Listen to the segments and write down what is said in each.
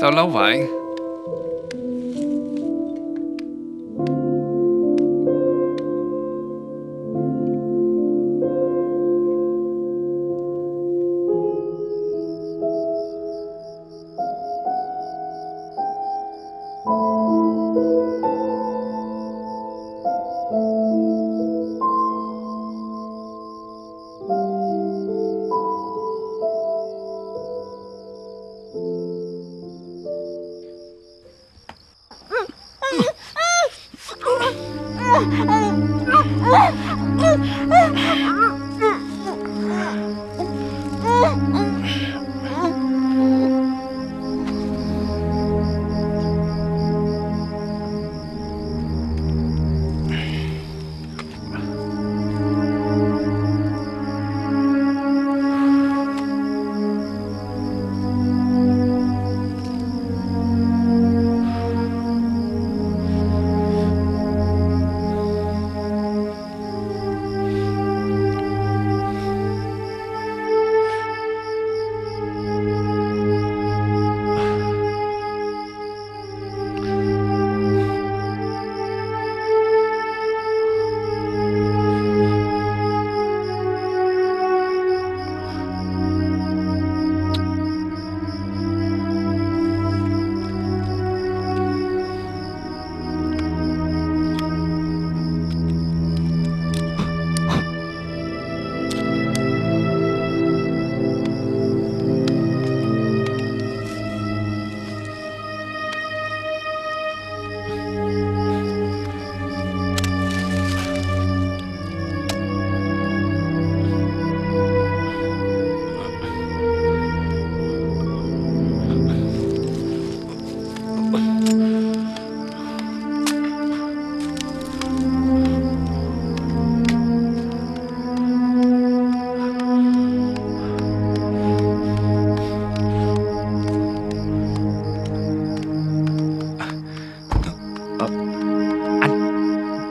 Sao lâu vậy?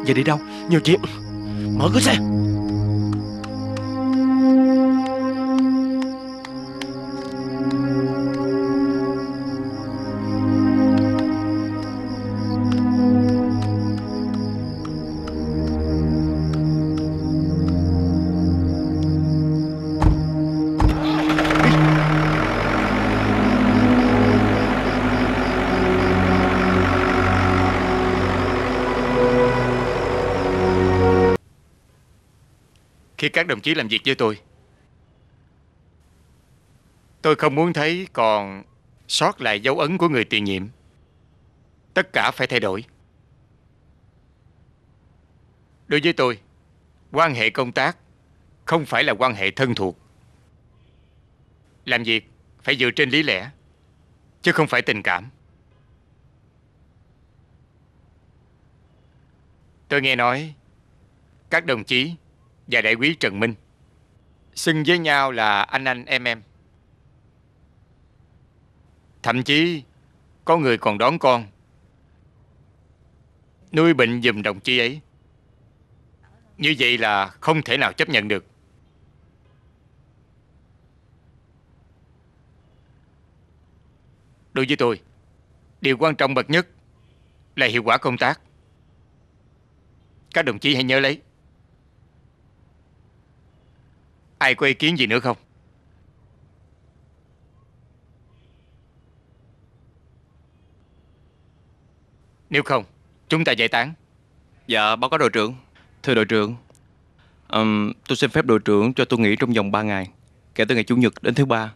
Giờ đi đâu? Nhiều chuyện. Mở cửa xe. Khi các đồng chí làm việc với tôi không muốn thấy còn sót lại dấu ấn của người tiền nhiệm. Tất cả phải thay đổi. Đối với tôi, quan hệ công tác không phải là quan hệ thân thuộc. Làm việc phải dựa trên lý lẽ, chứ không phải tình cảm. Tôi nghe nói các đồng chí và đại quý Trần Minh xưng với nhau là anh em. Thậm chí có người còn đón con nuôi bệnh giùm đồng chí ấy. Như vậy là không thể nào chấp nhận được. Đối với tôi, điều quan trọng bậc nhất là hiệu quả công tác. Các đồng chí hãy nhớ lấy. Ai có ý kiến gì nữa không? Nếu không, chúng ta giải tán. Dạ, báo cáo đội trưởng. Thưa đội trưởng, tôi xin phép đội trưởng cho tôi nghỉ trong vòng 3 ngày, kể từ ngày Chủ nhật đến thứ Ba.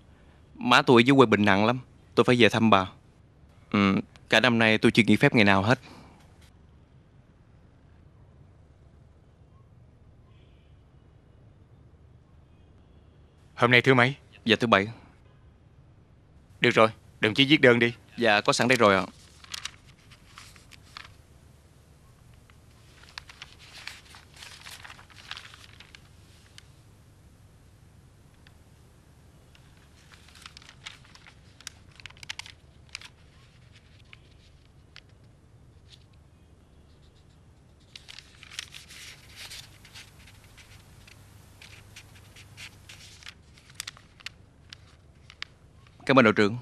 Má tôi ở dưới quê bệnh nặng lắm, tôi phải về thăm bà. Cả năm nay tôi chưa nghỉ phép ngày nào hết. Hôm nay thứ mấy? Dạ thứ Bảy. Được rồi, đồng chí viết đơn đi. Dạ có sẵn đây rồi ạ. Cảm ơn đội trưởng.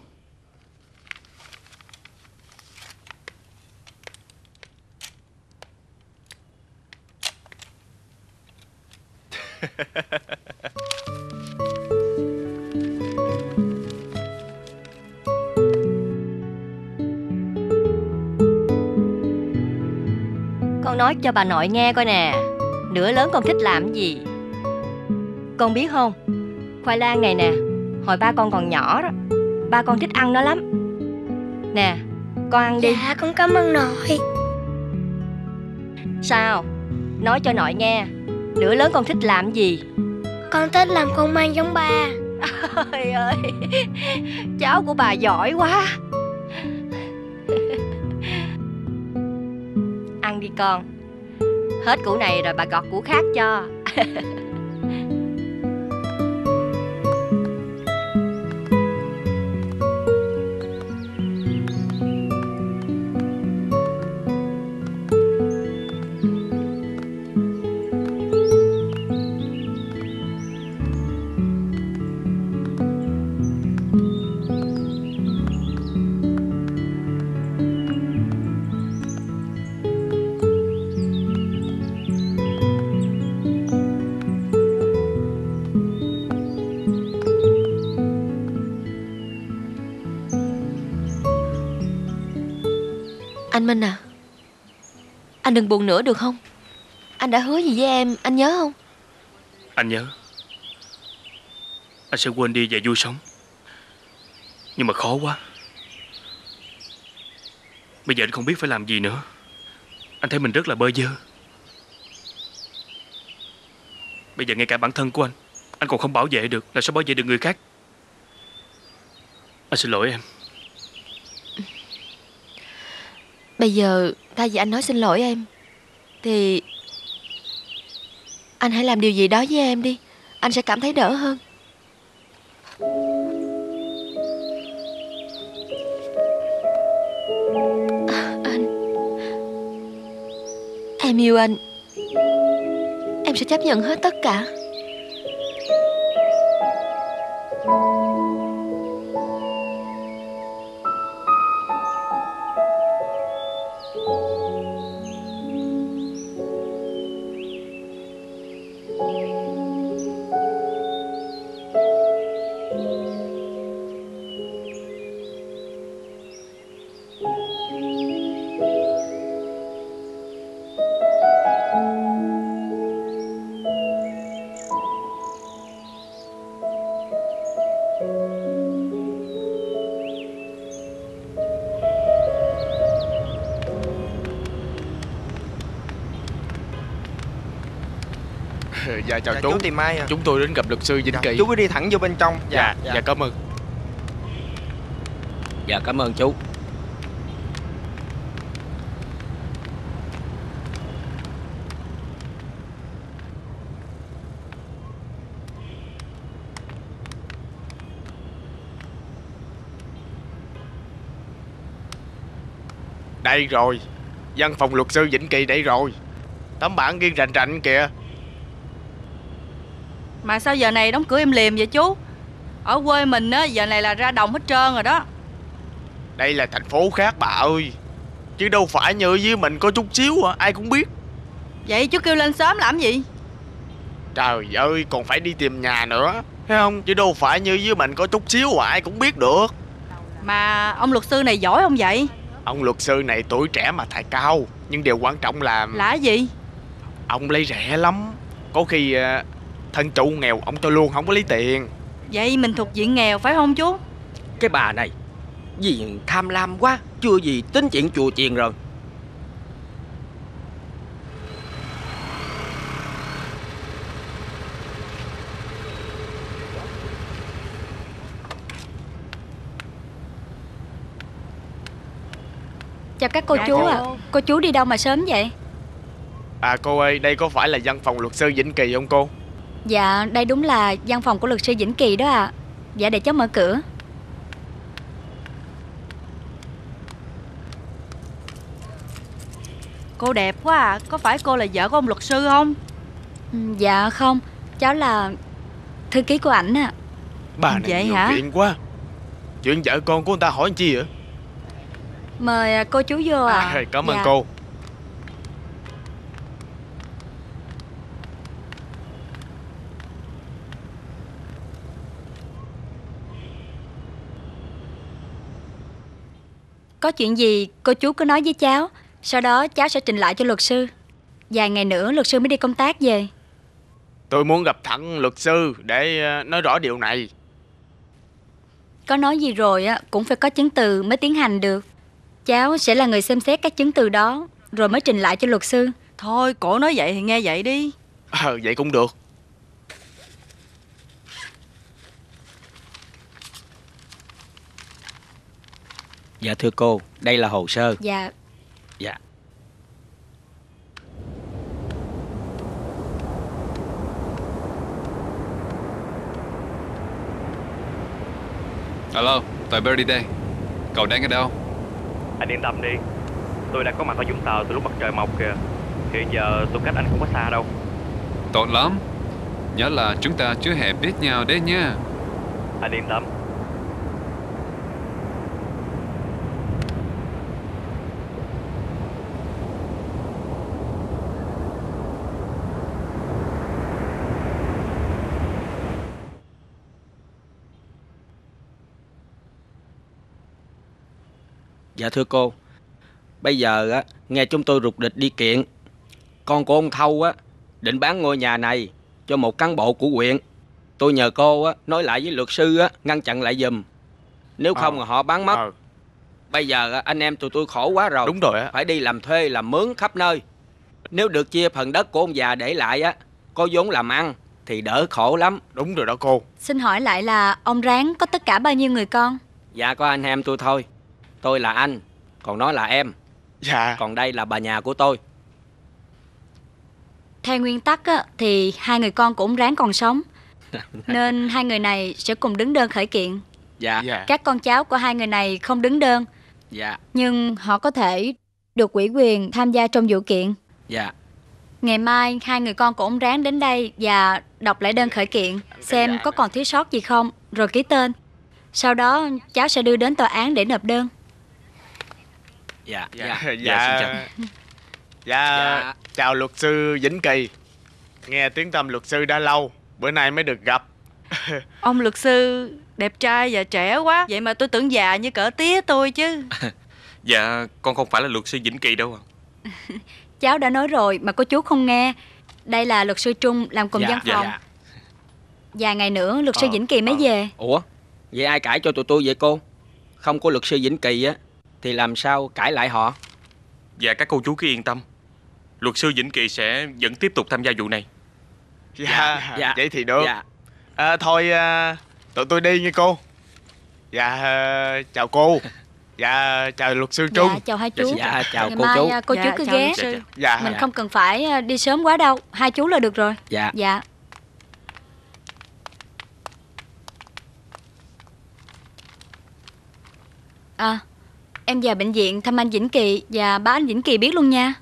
Con nói cho bà nội nghe coi nè, nửa lớn con thích làm gì. Con biết không, khoai lang này nè, hồi ba con còn nhỏ đó, ba con thích ăn nó lắm. Nè, con ăn đi. Dạ, con cảm ơn nội. Sao? Nói cho nội nghe, nửa lớn con thích làm gì. Con thích làm con mang giống ba. Ôi ơi, cháu của bà giỏi quá. Ăn đi con. Hết củ này rồi bà gọt củ khác cho. Minh à, anh đừng buồn nữa được không? Anh đã hứa gì với em, anh nhớ không? Anh nhớ. Anh sẽ quên đi và vui sống. Nhưng mà khó quá. Bây giờ anh không biết phải làm gì nữa. Anh thấy mình rất là bơ vơ. Bây giờ ngay cả bản thân của anh còn không bảo vệ được, là sao bảo vệ được người khác. Anh xin lỗi em. Bây giờ thay vì anh nói xin lỗi em thì anh hãy làm điều gì đó với em đi. Anh sẽ cảm thấy đỡ hơn. Anh, em yêu anh. Em sẽ chấp nhận hết tất cả. Dạ chào chú. Chú tìm ai à? Chúng tôi đến gặp luật sư Vĩnh Kỳ. Chú cứ đi thẳng vô bên trong. Dạ cảm ơn. Dạ cảm ơn chú. Đây rồi, văn phòng luật sư Vĩnh Kỳ đây rồi. Tấm bảng ghi rành rành kìa. Mà sao giờ này đóng cửa im lìm vậy chú? Ở quê mình á, giờ này là ra đồng hết trơn rồi đó. Đây là thành phố khác bà ơi, chứ đâu phải như với mình có chút xíu à, ai cũng biết. Vậy chú kêu lên sớm làm gì? Trời ơi, còn phải đi tìm nhà nữa, thấy không? Chứ đâu phải như với mình có chút xíu à, ai cũng biết được. Mà ông luật sư này giỏi không vậy? Ông luật sư này tuổi trẻ mà tài cao. Nhưng điều quan trọng là gì? Ông lấy rẻ lắm. Có khi... thân chủ nghèo ông cho luôn, không có lấy tiền. Vậy mình thuộc diện nghèo phải không chú? Cái bà này vì tham lam quá, chưa gì tính chuyện chùa chiền rồi. Chào các cô chú ạ. Cô chú đi đâu mà sớm vậy? À cô ơi, đây có phải là văn phòng luật sư Vĩnh Kỳ không cô? Dạ, đây đúng là văn phòng của luật sư Vĩnh Kỳ đó ạ. À. Dạ, để cháu mở cửa. Cô đẹp quá à, có phải cô là vợ của ông luật sư không? Dạ không, cháu là thư ký của ảnh ạ. À. Bà này nhiều chuyện quá. Chuyện vợ con của người ta hỏi chi vậy? Mời cô chú vô ạ. Cảm ơn cô. Có chuyện gì cô chú cứ nói với cháu, sau đó cháu sẽ trình lại cho luật sư. Vài ngày nữa luật sư mới đi công tác về. Tôi muốn gặp thẳng luật sư để nói rõ điều này. Có nói gì rồi á cũng phải có chứng từ mới tiến hành được. Cháu sẽ là người xem xét các chứng từ đó rồi mới trình lại cho luật sư. Thôi cổ nói vậy thì nghe vậy đi. Vậy cũng được. Dạ thưa cô, đây là hồ sơ. Dạ. Dạ. Alo, tôi Birdy đây. Cậu đang ở đâu? Anh yên tâm đi, tôi đã có mặt ở Vũng Tàu từ lúc mặt trời mọc kìa. Hiện giờ tôi cách anh không có xa đâu. Tốt lắm. Nhớ là chúng ta chưa hề biết nhau đấy nha. Anh yên tâm. Dạ thưa cô, bây giờ á, nghe chúng tôi rục rịch đi kiện. Con của ông Thâu á, định bán ngôi nhà này cho một cán bộ của huyện. Tôi nhờ cô á, nói lại với luật sư á, ngăn chặn lại giùm. Nếu không là họ bán mất. Bây giờ á, anh em tụi tôi khổ quá rồi. Đúng rồi á. Phải đi làm thuê làm mướn khắp nơi. Nếu được chia phần đất của ông già để lại á, có vốn làm ăn thì đỡ khổ lắm. Đúng rồi đó cô. Xin hỏi lại là ông Ráng có tất cả bao nhiêu người con? Dạ có anh em tôi thôi. Tôi là anh, còn nó là em. Dạ. Còn đây là bà nhà của tôi. Theo nguyên tắc á, thì hai người con của ông Ráng còn sống. Nên hai người này sẽ cùng đứng đơn khởi kiện. Dạ. Các con cháu của hai người này không đứng đơn. Dạ. Nhưng họ có thể được ủy quyền tham gia trong vụ kiện. Dạ. Ngày mai hai người con của ông Ráng đến đây và đọc lại đơn khởi kiện, xem có còn thiếu sót gì không, rồi ký tên. Sau đó cháu sẽ đưa đến tòa án để nộp đơn. Dạ. Chào luật sư Vĩnh Kỳ. Nghe tiếng tăm luật sư đã lâu, bữa nay mới được gặp. Ông luật sư đẹp trai và trẻ quá, vậy mà tôi tưởng già như cỡ tía tôi chứ. Dạ con không phải là luật sư Vĩnh Kỳ đâu. Cháu đã nói rồi mà cô chú không nghe. Đây là luật sư Trung làm cùng văn phòng. Vài ngày nữa luật sư Vĩnh Kỳ mới về. Ủa vậy ai cãi cho tụi tôi vậy cô? Không có luật sư Vĩnh Kỳ á thì làm sao cãi lại họ? Dạ các cô chú cứ yên tâm, luật sư Vĩnh Kỳ sẽ vẫn tiếp tục tham gia vụ này. Dạ. Vậy thì được. Thôi tụi tôi đi nha cô. Chào cô. Chào luật sư Trung. Chào hai chú. Chào cô chú. Cô chú cứ ghé. Mình không cần phải đi sớm quá đâu, hai chú là được rồi. Dạ. Em vào bệnh viện thăm anh Vĩnh Kỳ và báo anh Vĩnh Kỳ biết luôn nha.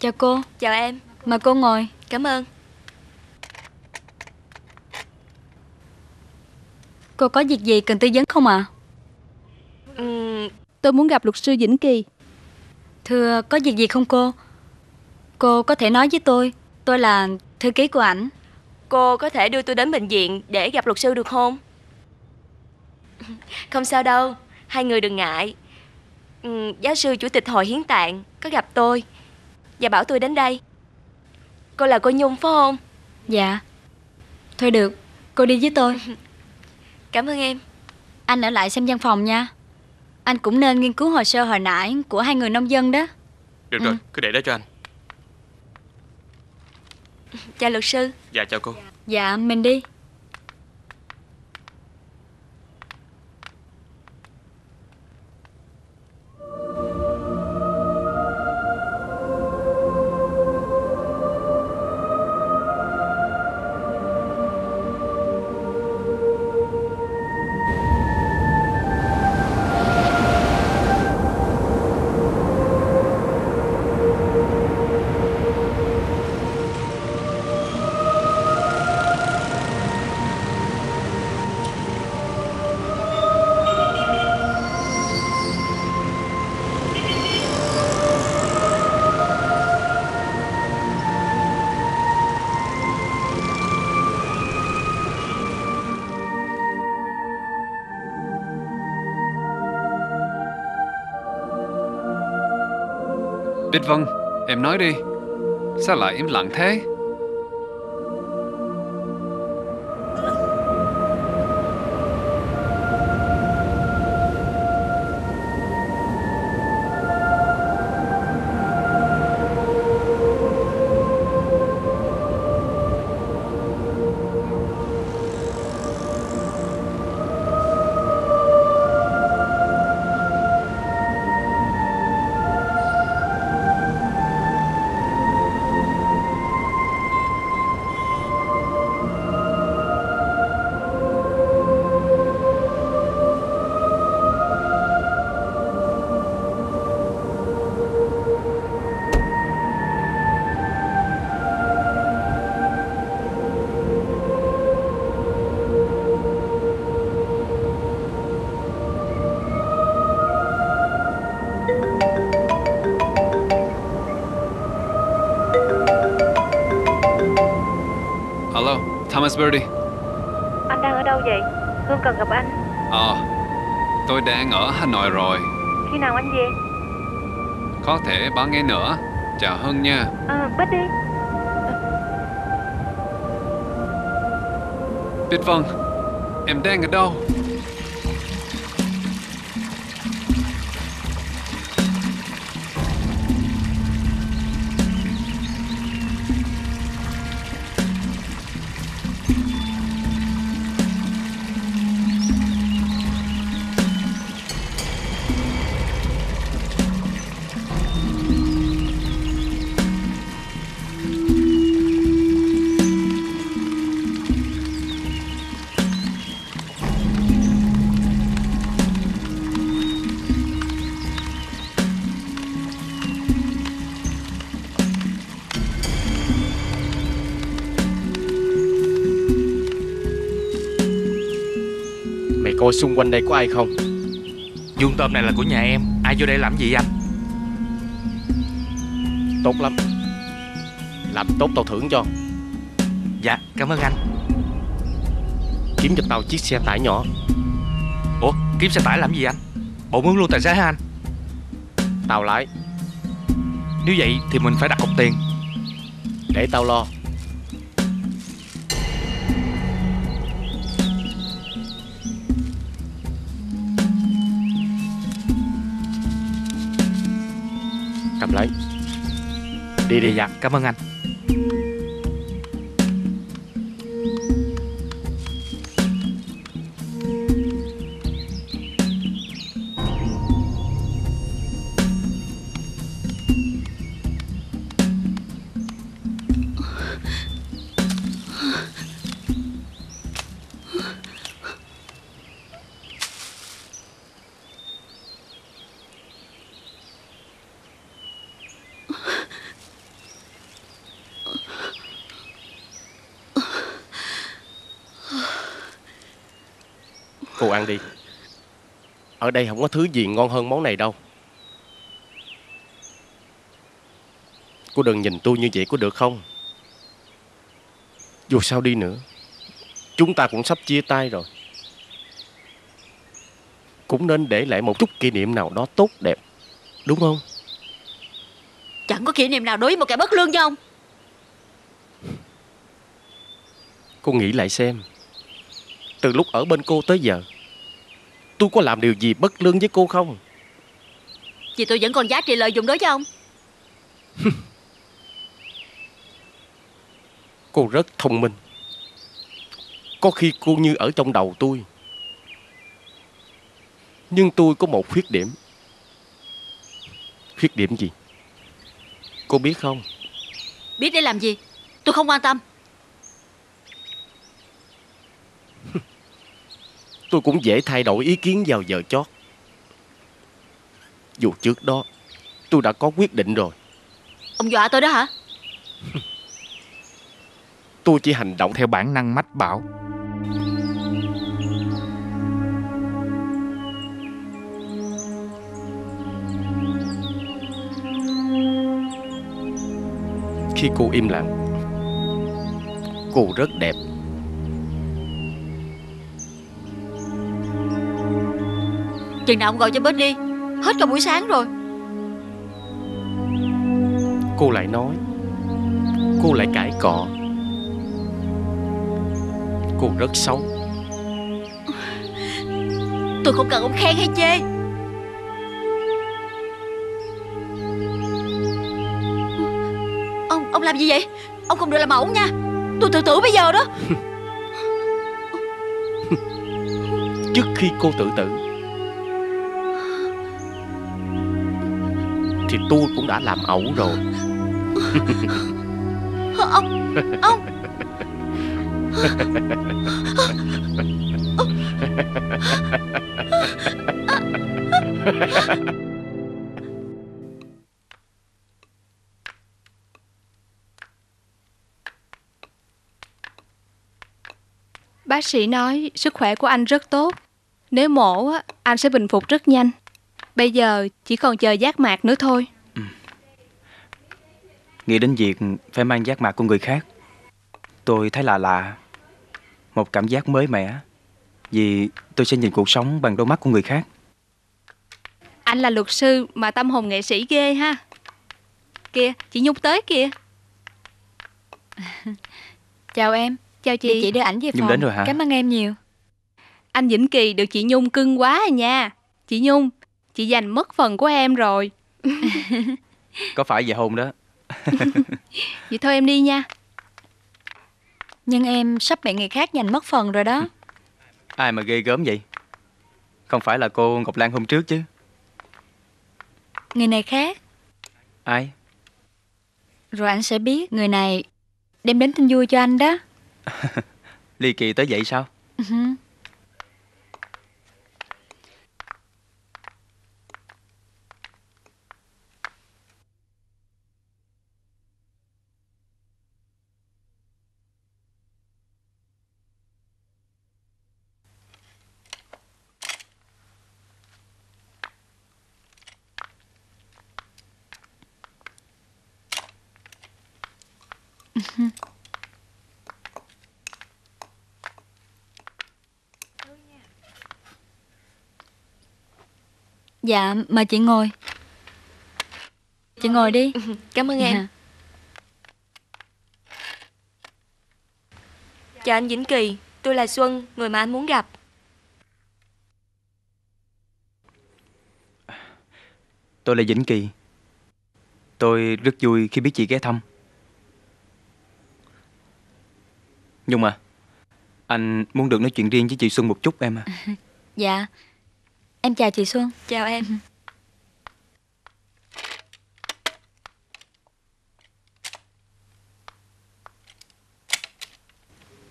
Chào cô. Chào em. Mời cô ngồi. Cảm ơn. Cô có việc gì cần tư vấn không ạ? Tôi muốn gặp luật sư Vĩnh Kỳ. Thưa, có việc gì không cô? Cô có thể nói với tôi là thư ký của ảnh. Cô có thể đưa tôi đến bệnh viện để gặp luật sư được không? Không sao đâu, hai người đừng ngại. Giáo sư chủ tịch hội hiến tạng có gặp tôi và bảo tôi đến đây. Cô là cô Nhung phải không? Dạ. Thôi được, cô đi với tôi. Cảm ơn em. Anh ở lại xem văn phòng nha. Anh cũng nên nghiên cứu hồ sơ hồi nãy của hai người nông dân đó. Được rồi, cứ để đó cho anh. Chào luật sư. Dạ chào cô. Dạ, mình đi. Bích Vân, em nói đi. Sao lại im lặng thế? Thomas Birdy. Anh đang ở đâu vậy? Hương cần gặp anh. Tôi đang ở Hà Nội rồi. Khi nào anh về? Có thể 3 ngày nữa. Chào Hương nha. Birdy. Bích Vân, em đang ở đâu? Cô xung quanh đây có ai không? Vuông tôm này là của nhà em. Ai vô đây làm gì anh? Tốt lắm. Làm tốt tao thưởng cho. Dạ cảm ơn anh. Kiếm cho tao chiếc xe tải nhỏ. Ủa kiếm xe tải làm gì anh? Bộ muốn luôn tài xế hả anh? Tao lái. Nếu vậy thì mình phải đặt cọc tiền. Để tao lo. Lấy. Đi đi. Dạ cảm ơn anh. Cô ăn đi. Ở đây không có thứ gì ngon hơn món này đâu. Cô đừng nhìn tôi như vậy có được không? Dù sao đi nữa, chúng ta cũng sắp chia tay rồi. Cũng nên để lại một chút kỷ niệm nào đó tốt đẹp, đúng không? Chẳng có kỷ niệm nào đối với một kẻ bất lương chứ ông. Cô nghĩ lại xem. Từ lúc ở bên cô tới giờ, tôi có làm điều gì bất lương với cô không? Vì tôi vẫn còn giá trị lợi dụng đối với ông. Cô rất thông minh. Có khi cô như ở trong đầu tôi. Nhưng tôi có một khuyết điểm. Khuyết điểm gì? Cô biết không? Biết để làm gì? Tôi không quan tâm. Tôi cũng dễ thay đổi ý kiến vào giờ chót. Dù trước đó tôi đã có quyết định rồi. Ông dọa tôi đó hả? Tôi chỉ hành động theo bản năng mách bảo. Khi cô im lặng, cô rất đẹp. Chừng nào ông gọi cho Birdy. Hết cả buổi sáng rồi. Cô lại nói, cô lại cãi cọ. Cô rất xấu. Tôi không cần ông khen hay chê. Ông làm gì vậy? Ông không được làm ẩu nha. Tôi tự tử bây giờ đó. Trước khi cô tự tử thì tôi cũng đã làm ẩu rồi. Ông Bác sĩ nói sức khỏe của anh rất tốt. Nếu mổ, anh sẽ bình phục rất nhanh. Bây giờ chỉ còn chờ giác mạc nữa thôi. Nghĩ đến việc phải mang giác mạc của người khác, tôi thấy lạ lạ. Một cảm giác mới mẻ. Vì tôi sẽ nhìn cuộc sống bằng đôi mắt của người khác. Anh là luật sư mà tâm hồn nghệ sĩ ghê ha. Kìa, chị Nhung tới kìa. Chào em. Chào chị. Chị đưa ảnh về phòng. Đến rồi hả? Cảm ơn em nhiều. Anh Vĩnh Kỳ được chị Nhung cưng quá à nha. Chị Nhung, chị giành mất phần của em rồi. Có phải về hôn đó. Vậy thôi em đi nha. Nhưng em sắp bị người khác giành mất phần rồi đó. Ai mà ghê gớm vậy? Không phải là cô Ngọc Lan hôm trước chứ? Người này khác. Ai? Rồi anh sẽ biết. Người này đem đến tin vui cho anh đó. Ly kỳ tới vậy sao? Dạ, mời chị ngồi. Chị ngồi đi. Cảm ơn em. Chào anh Vĩnh Kỳ, tôi là Xuân, người mà anh muốn gặp. Tôi là Vĩnh Kỳ. Tôi rất vui khi biết chị ghé thăm. Nhung à, anh muốn được nói chuyện riêng với chị Xuân một chút em à. Dạ. Em chào chị Xuân. Chào em.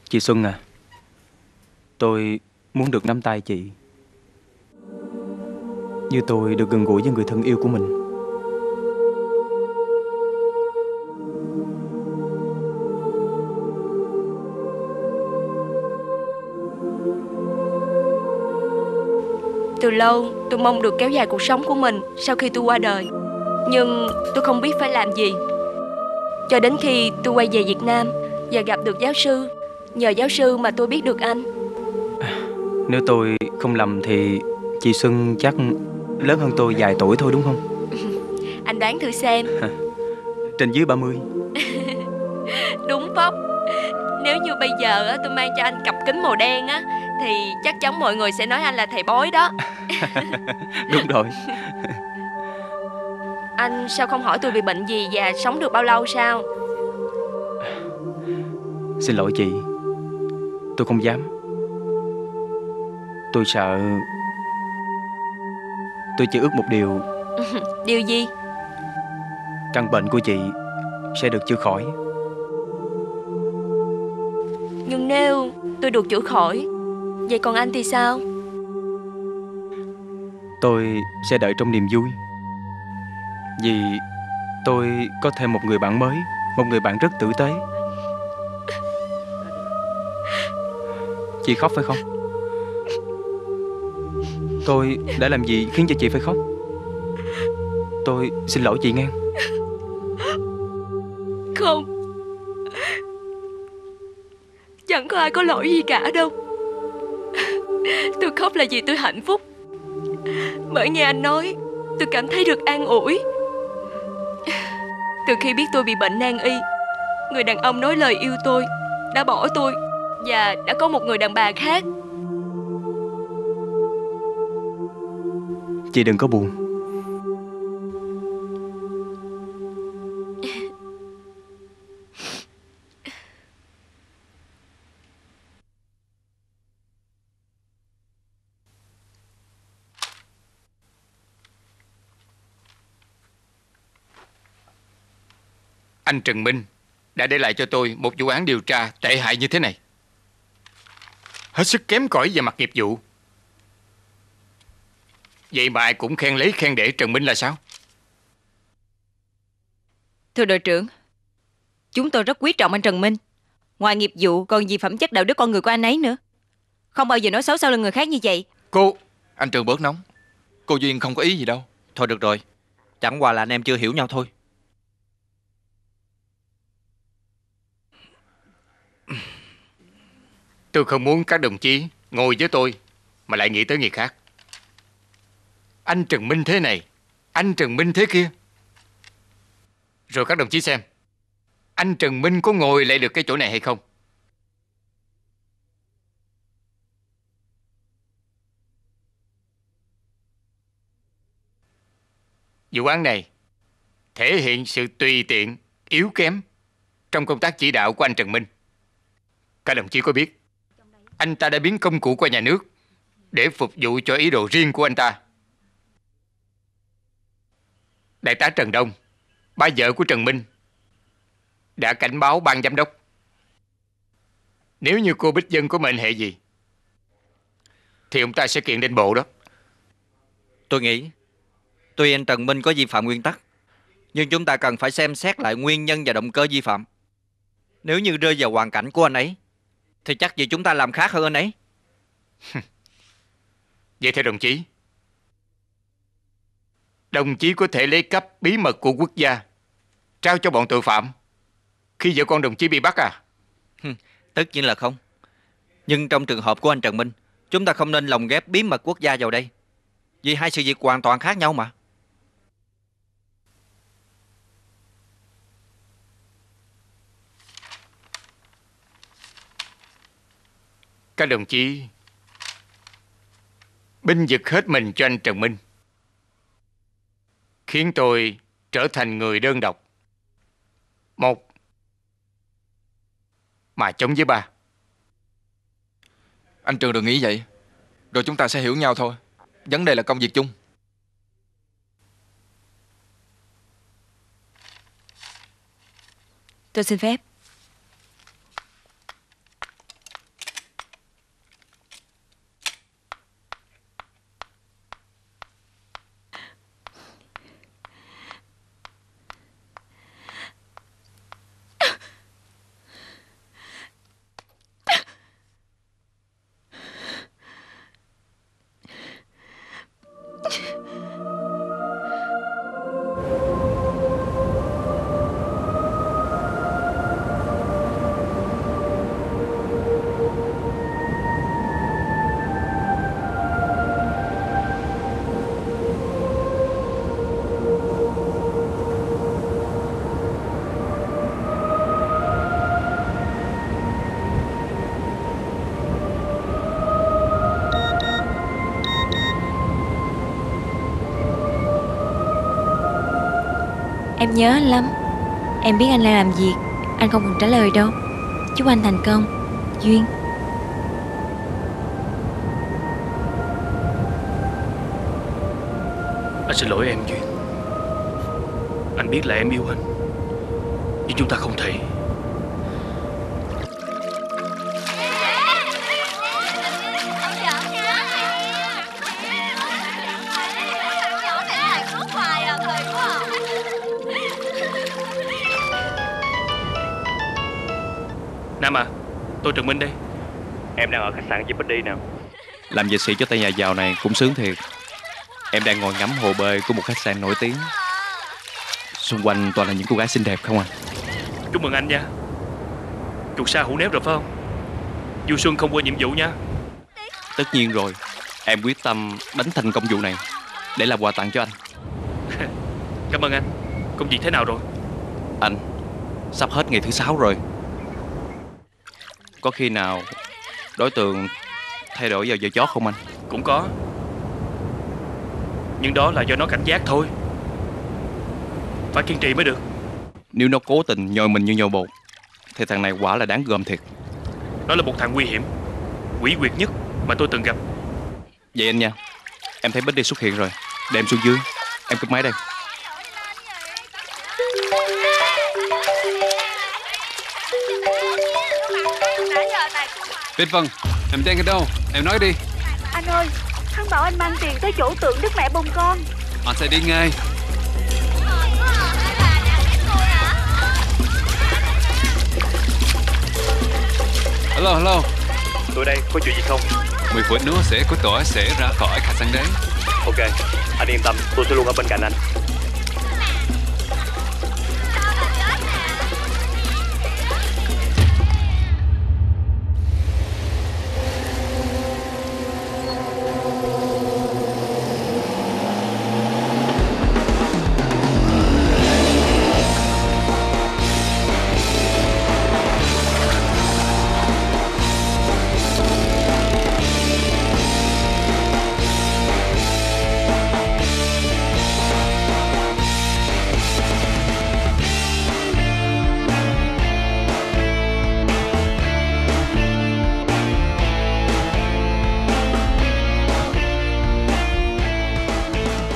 Chị Xuân à, tôi muốn được nắm tay chị, như tôi được gần gũi với người thân yêu của mình. Từ lâu tôi mong được kéo dài cuộc sống của mình sau khi tôi qua đời. Nhưng tôi không biết phải làm gì. Cho đến khi tôi quay về Việt Nam và gặp được giáo sư. Nhờ giáo sư mà tôi biết được anh. Nếu tôi không lầm thì chị Xuân chắc lớn hơn tôi vài tuổi thôi đúng không? Anh đoán thử xem. Trên dưới 30. Đúng phóc. Nếu như bây giờ tôi mang cho anh cặp kính màu đen á thì chắc chắn mọi người sẽ nói anh là thầy bói đó. Đúng rồi. Anh sao không hỏi tôi bị bệnh gì và sống được bao lâu sao? Xin lỗi chị, tôi không dám. Tôi sợ. Tôi chỉ ước một điều. Điều gì? Căn bệnh của chị sẽ được chữa khỏi. Nhưng nếu tôi được chữa khỏi, vậy còn anh thì sao? Tôi sẽ đợi trong niềm vui. Vì tôi có thêm một người bạn mới. Một người bạn rất tử tế. Chị khóc phải không? Tôi đã làm gì khiến cho chị phải khóc? Tôi xin lỗi chị nghe. Không, chẳng có ai có lỗi gì cả đâu. Tôi khóc là vì tôi hạnh phúc. Bởi nghe anh nói, tôi cảm thấy được an ủi. Từ khi biết tôi bị bệnh nan y, người đàn ông nói lời yêu tôi đã bỏ tôi và đã có một người đàn bà khác. Chị đừng có buồn. Anh Trần Minh đã để lại cho tôi một vụ án điều tra tệ hại như thế này, hết sức kém cỏi về mặt nghiệp vụ. Vậy mà ai cũng khen lấy khen để Trần Minh là sao? Thưa đội trưởng, chúng tôi rất quý trọng anh Trần Minh. Ngoài nghiệp vụ còn gì phẩm chất đạo đức con người của anh ấy nữa. Không bao giờ nói xấu sau lưng người khác như vậy. Cô, anh Trường bớt nóng. Cô Duyên không có ý gì đâu. Thôi được rồi, chẳng qua là anh em chưa hiểu nhau thôi. Tôi không muốn các đồng chí ngồi với tôi mà lại nghĩ tới người khác. Anh Trần Minh thế này, anh Trần Minh thế kia. Rồi các đồng chí xem, anh Trần Minh có ngồi lại được cái chỗ này hay không? Vụ án này thể hiện sự tùy tiện, yếu kém trong công tác chỉ đạo của anh Trần Minh. Các đồng chí có biết anh ta đã biến công cụ của nhà nước để phục vụ cho ý đồ riêng của anh ta. Đại tá Trần Đông, ba vợ của Trần Minh, đã cảnh báo ban giám đốc. Nếu như cô Bích Vân có mệnh hệ gì thì ông ta sẽ kiện lên bộ đó. Tôi nghĩ tuy anh Trần Minh có vi phạm nguyên tắc, nhưng chúng ta cần phải xem xét lại nguyên nhân và động cơ vi phạm. Nếu như rơi vào hoàn cảnh của anh ấy thì chắc gì chúng ta làm khác hơn anh ấy. Vậy theo đồng chí, đồng chí có thể lấy cắp bí mật của quốc gia trao cho bọn tội phạm khi vợ con đồng chí bị bắt à? Tất nhiên là không. Nhưng trong trường hợp của anh Trần Minh, chúng ta không nên lồng ghép bí mật quốc gia vào đây, vì hai sự việc hoàn toàn khác nhau mà. Các đồng chí binh vực hết mình cho anh Trần Minh, khiến tôi trở thành người đơn độc, một mà chống với ba. Anh Trường đừng nghĩ vậy, rồi chúng ta sẽ hiểu nhau thôi. Vấn đề là công việc chung. Tôi xin phép. Em nhớ anh lắm. Em biết anh đang làm việc, anh không cần trả lời đâu. Chúc anh thành công, Duyên. Anh xin lỗi em Duyên. Anh biết là em yêu anh, nhưng chúng ta không thể. Nam à, tôi Trần Minh đây. Em đang ở khách sạn với Birdy nè. Làm vệ sĩ cho tay nhà giàu này cũng sướng thiệt. Em đang ngồi ngắm hồ bơi của một khách sạn nổi tiếng. Xung quanh toàn là những cô gái xinh đẹp không anh? Chúc mừng anh nha. Chuột xa hũ nếp rồi phải không? Du Xuân không quên nhiệm vụ nha. Tất nhiên rồi. Em quyết tâm đánh thành công vụ này để làm quà tặng cho anh. Cảm ơn anh. Công việc thế nào rồi? Anh, sắp hết ngày thứ 6 rồi. Có khi nào đối tượng thay đổi vào giờ chót không anh? Cũng có. Nhưng đó là do nó cảnh giác thôi. Phải kiên trì mới được. Nếu nó cố tình nhồi mình như nhồi bột thì thằng này quả là đáng gờm thiệt. Nó là một thằng nguy hiểm, quỷ quyệt nhất mà tôi từng gặp. Vậy anh nha, em thấy Birdy xuất hiện rồi. Để em xuống dưới, em cúp máy đây. Vĩnh Vân, em đang ở đâu? Em nói đi. Anh ơi, hắn bảo anh mang tiền tới chỗ tượng Đức Mẹ Bồng Con. Anh sẽ đi ngay. Hello, hello. Tôi đây, có chuyện gì không? 10 phút nữa sẽ có tỏi sẽ ra khỏi khách sạn đấy. Ok, anh yên tâm, tôi sẽ luôn ở bên cạnh anh.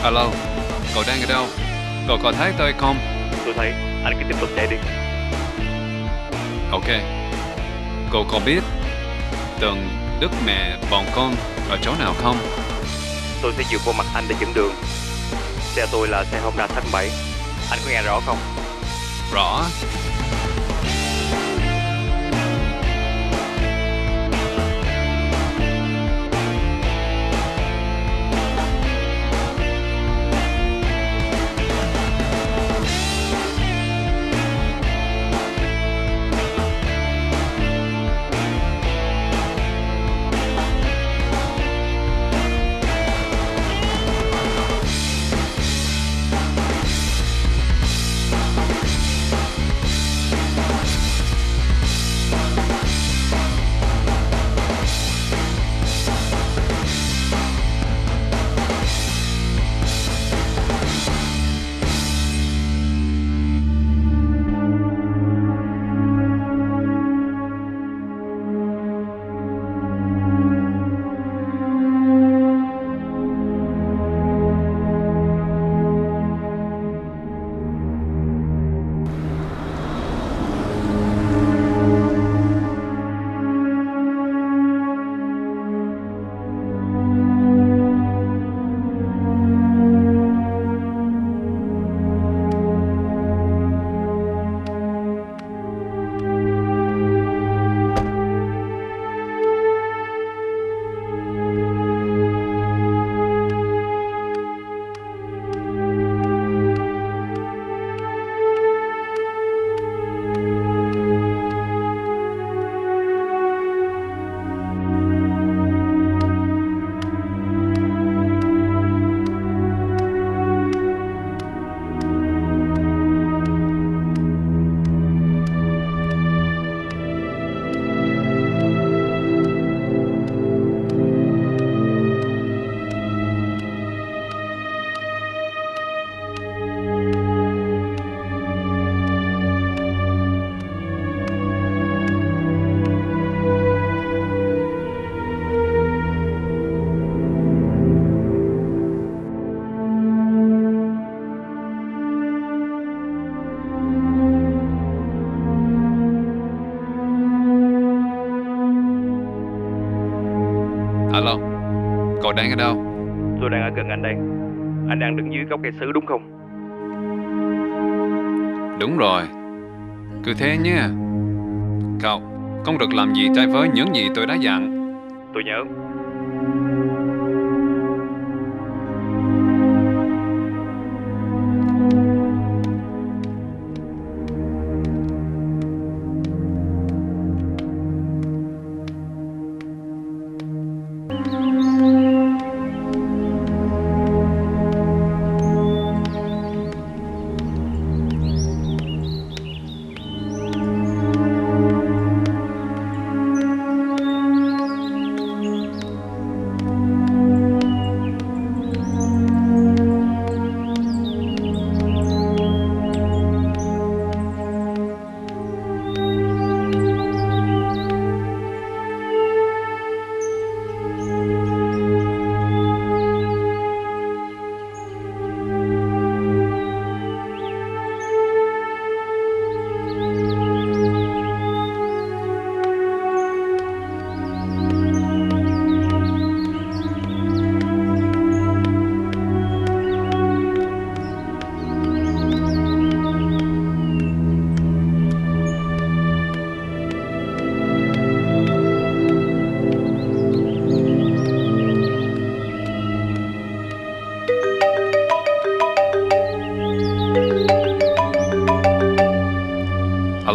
Hello, cậu đang ở đâu? Cậu có thấy tôi không? Tôi thấy, anh cứ tiếp tục chạy đi. Ok, cậu có biết tượng Đức Mẹ Bồng Con ở chỗ nào không? Tôi sẽ dựa vào mặt anh để dẫn đường. Xe tôi là xe Honda Thắng 7. Anh có nghe rõ không? Rõ. Cậu đang ở đâu? Tôi đang ở gần anh đây. Anh đang đứng dưới gốc cây sứ đúng không? Đúng rồi. Cứ thế nha. Cậu không được làm gì trái với những gì tôi đã dặn. Tôi nhớ.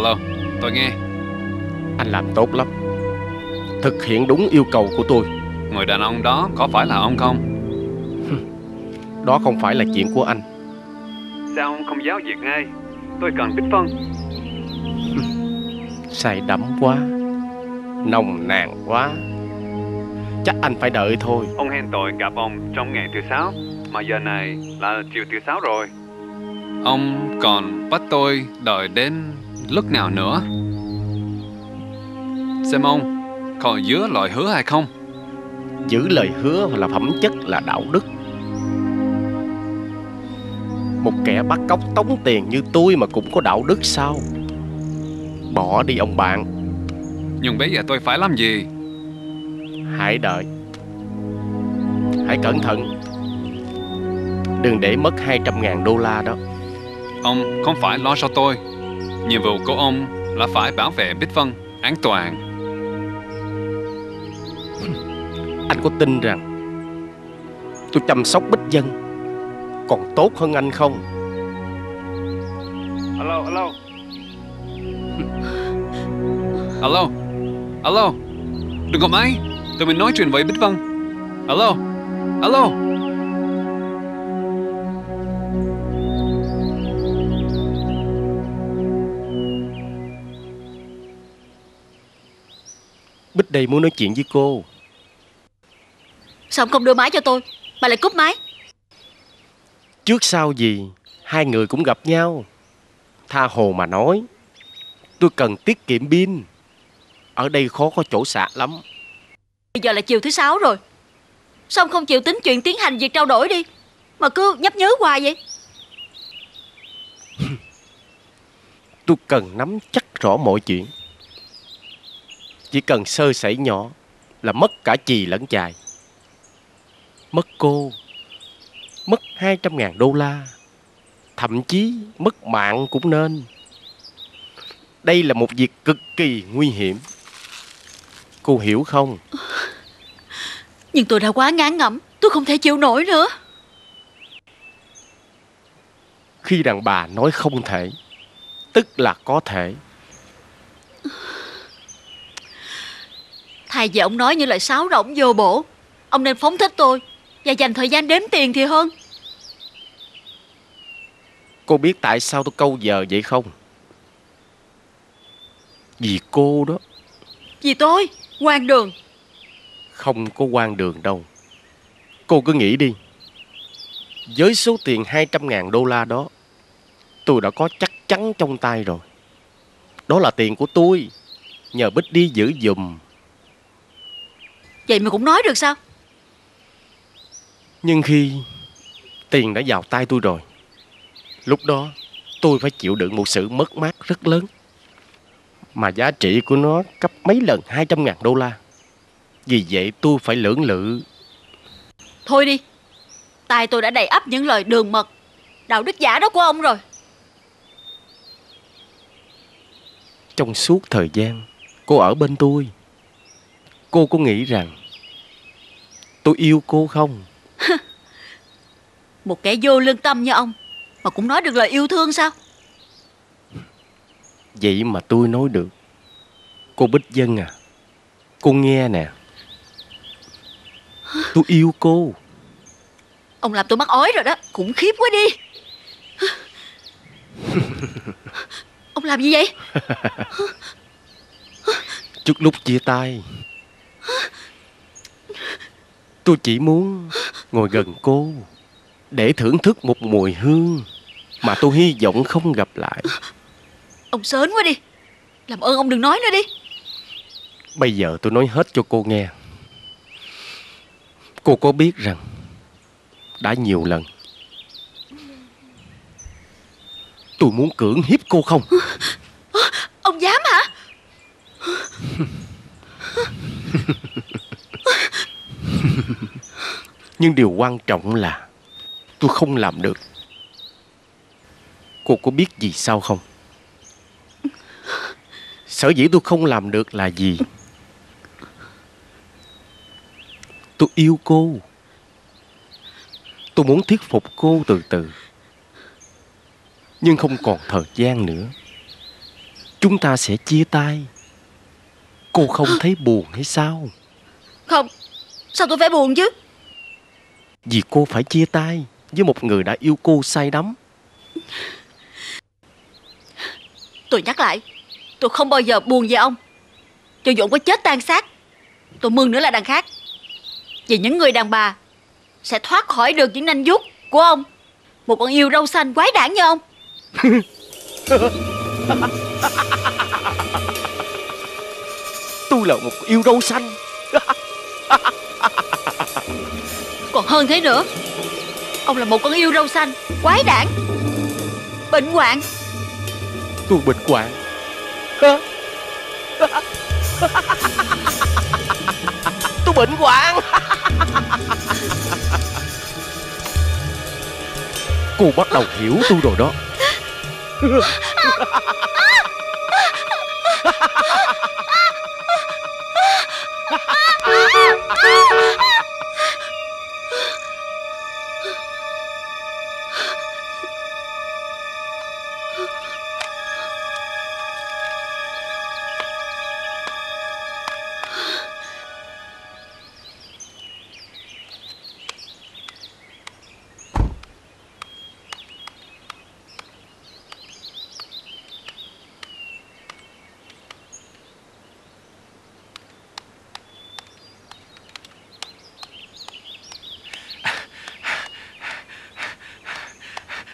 lâu. Tôi nghe. Anh làm tốt lắm. Thực hiện đúng yêu cầu của tôi. Người đàn ông đó có phải là ông không? Đó không phải là chuyện của anh. Sao ông không giáo diệt ngay? Tôi cần Bích Vân. Say đắm quá, nồng nàn quá. Chắc anh phải đợi thôi. Ông hẹn tôi gặp ông trong ngày thứ sáu, mà giờ này là chiều thứ sáu rồi. Ông còn bắt tôi đợi đến lúc nào nữa? Xem ông còn giữ lời hứa hay không. Giữ lời hứa là phẩm chất, là đạo đức. Một kẻ bắt cóc tống tiền như tôi mà cũng có đạo đức sao? Bỏ đi ông bạn. Nhưng bây giờ tôi phải làm gì? Hãy đợi. Hãy cẩn thận. Đừng để mất 200.000 đô la đó. Ông không phải lo cho tôi. Nhiệm vụ của ông là phải bảo vệ Bích Vân an toàn. Anh có tin rằng tôi chăm sóc Bích Vân còn tốt hơn anh không? Alo, alo. Alo, alo. Đừng có máy. Tụi mình nói chuyện với Bích Vân. Alo, alo. Bích đây muốn nói chuyện với cô. Sao ông không đưa máy cho tôi mà lại cúp máy? Trước sau gì hai người cũng gặp nhau. Tha hồ mà nói, tôi cần tiết kiệm pin. Ở đây khó có chỗ sạc lắm. Bây giờ là chiều thứ sáu rồi. Sao ông không chịu tính chuyện tiến hành việc trao đổi đi, mà cứ nhấp nhớ hoài vậy? Tôi cần nắm chắc rõ mọi chuyện. Chỉ cần sơ sẩy nhỏ là mất cả chì lẫn chài. Mất cô, mất 200.000 đô la, thậm chí mất mạng cũng nên. Đây là một việc cực kỳ nguy hiểm. Cô hiểu không? Nhưng tôi đã quá ngán ngẩm. Tôi không thể chịu nổi nữa. Khi đàn bà nói không thể, tức là có thể. Thay vì ông nói những lời sáo rỗng vô bổ, ông nên phóng thích tôi và dành thời gian đếm tiền thì hơn. Cô biết tại sao tôi câu giờ vậy không? Vì cô đó. Vì tôi hoang đường. Không có hoang đường đâu. Cô cứ nghĩ đi. Với số tiền 200.000 đô la đó, tôi đã có chắc chắn trong tay rồi. Đó là tiền của tôi, nhờ Bích đi giữ giùm. Vậy mà cũng nói được sao? Nhưng khi tiền đã vào tay tôi rồi, lúc đó tôi phải chịu đựng một sự mất mát rất lớn, mà giá trị của nó gấp mấy lần 200.000 đô la. Vì vậy tôi phải lưỡng lự. Thôi đi. Tai tôi đã đầy ắp những lời đường mật, đạo đức giả đó của ông rồi. Trong suốt thời gian cô ở bên tôi, cô có nghĩ rằng tôi yêu cô không? Một kẻ vô lương tâm như ông mà cũng nói được lời yêu thương sao? Vậy mà tôi nói được. Cô Bích Vân à, cô nghe nè, tôi yêu cô. Ông làm tôi mắc ói rồi đó. Khủng khiếp quá đi. Ông làm gì vậy? Trước lúc chia tay, tôi chỉ muốn ngồi gần cô để thưởng thức một mùi hương mà tôi hy vọng không gặp lại. Ông sến quá đi. Làm ơn ông đừng nói nữa đi. Bây giờ tôi nói hết cho cô nghe. Cô có biết rằng đã nhiều lần tôi muốn cưỡng hiếp cô không? Ông dám hả? Nhưng điều quan trọng là tôi không làm được. Cô có biết vì sao không? Sở dĩ tôi không làm được là gì? Tôi yêu cô. Tôi muốn thuyết phục cô từ từ, nhưng không còn thời gian nữa. Chúng ta sẽ chia tay. Cô không thấy buồn hay sao? Không. Sao tôi phải buồn chứ? Vì cô phải chia tay với một người đã yêu cô say đắm. Tôi nhắc lại, tôi không bao giờ buồn về ông. Cho dù ông có chết tan xác, tôi mừng nữa là đằng khác. Vì những người đàn bà sẽ thoát khỏi được những nanh vuốt của ông, một con yêu râu xanh quái đản như ông. Tôi là một yêu râu xanh. Còn hơn thế nữa, ông là một con yêu râu xanh quái đản, bệnh hoạn. Tôi bệnh hoạn? Tôi bệnh hoạn. Cô bắt đầu hiểu tôi rồi đó.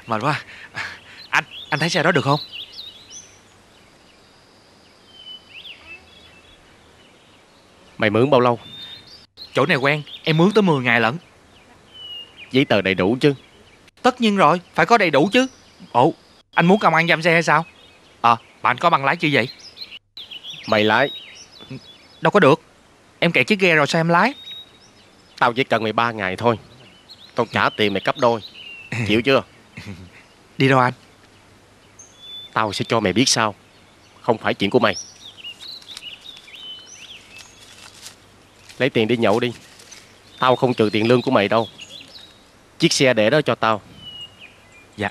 Mệt quá. Anh thấy xe đó được không? Mày mướn bao lâu? Chỗ này quen, em mướn tới 10 ngày lận. Giấy tờ đầy đủ chứ? Tất nhiên rồi, phải có đầy đủ chứ. Ồ, anh muốn công an giam xe hay sao? Mà anh có bằng lái chưa vậy? Mày lái? Đâu có được. Em kẹt chiếc ghe rồi sao em lái? Tao chỉ cần 13 ngày thôi. Tao trả tiền mày gấp đôi. Chịu chưa? Đi đâu anh? Tao sẽ cho mày biết sao. Không phải chuyện của mày. Lấy tiền đi nhậu đi. Tao không trừ tiền lương của mày đâu. Chiếc xe để đó cho tao. Dạ.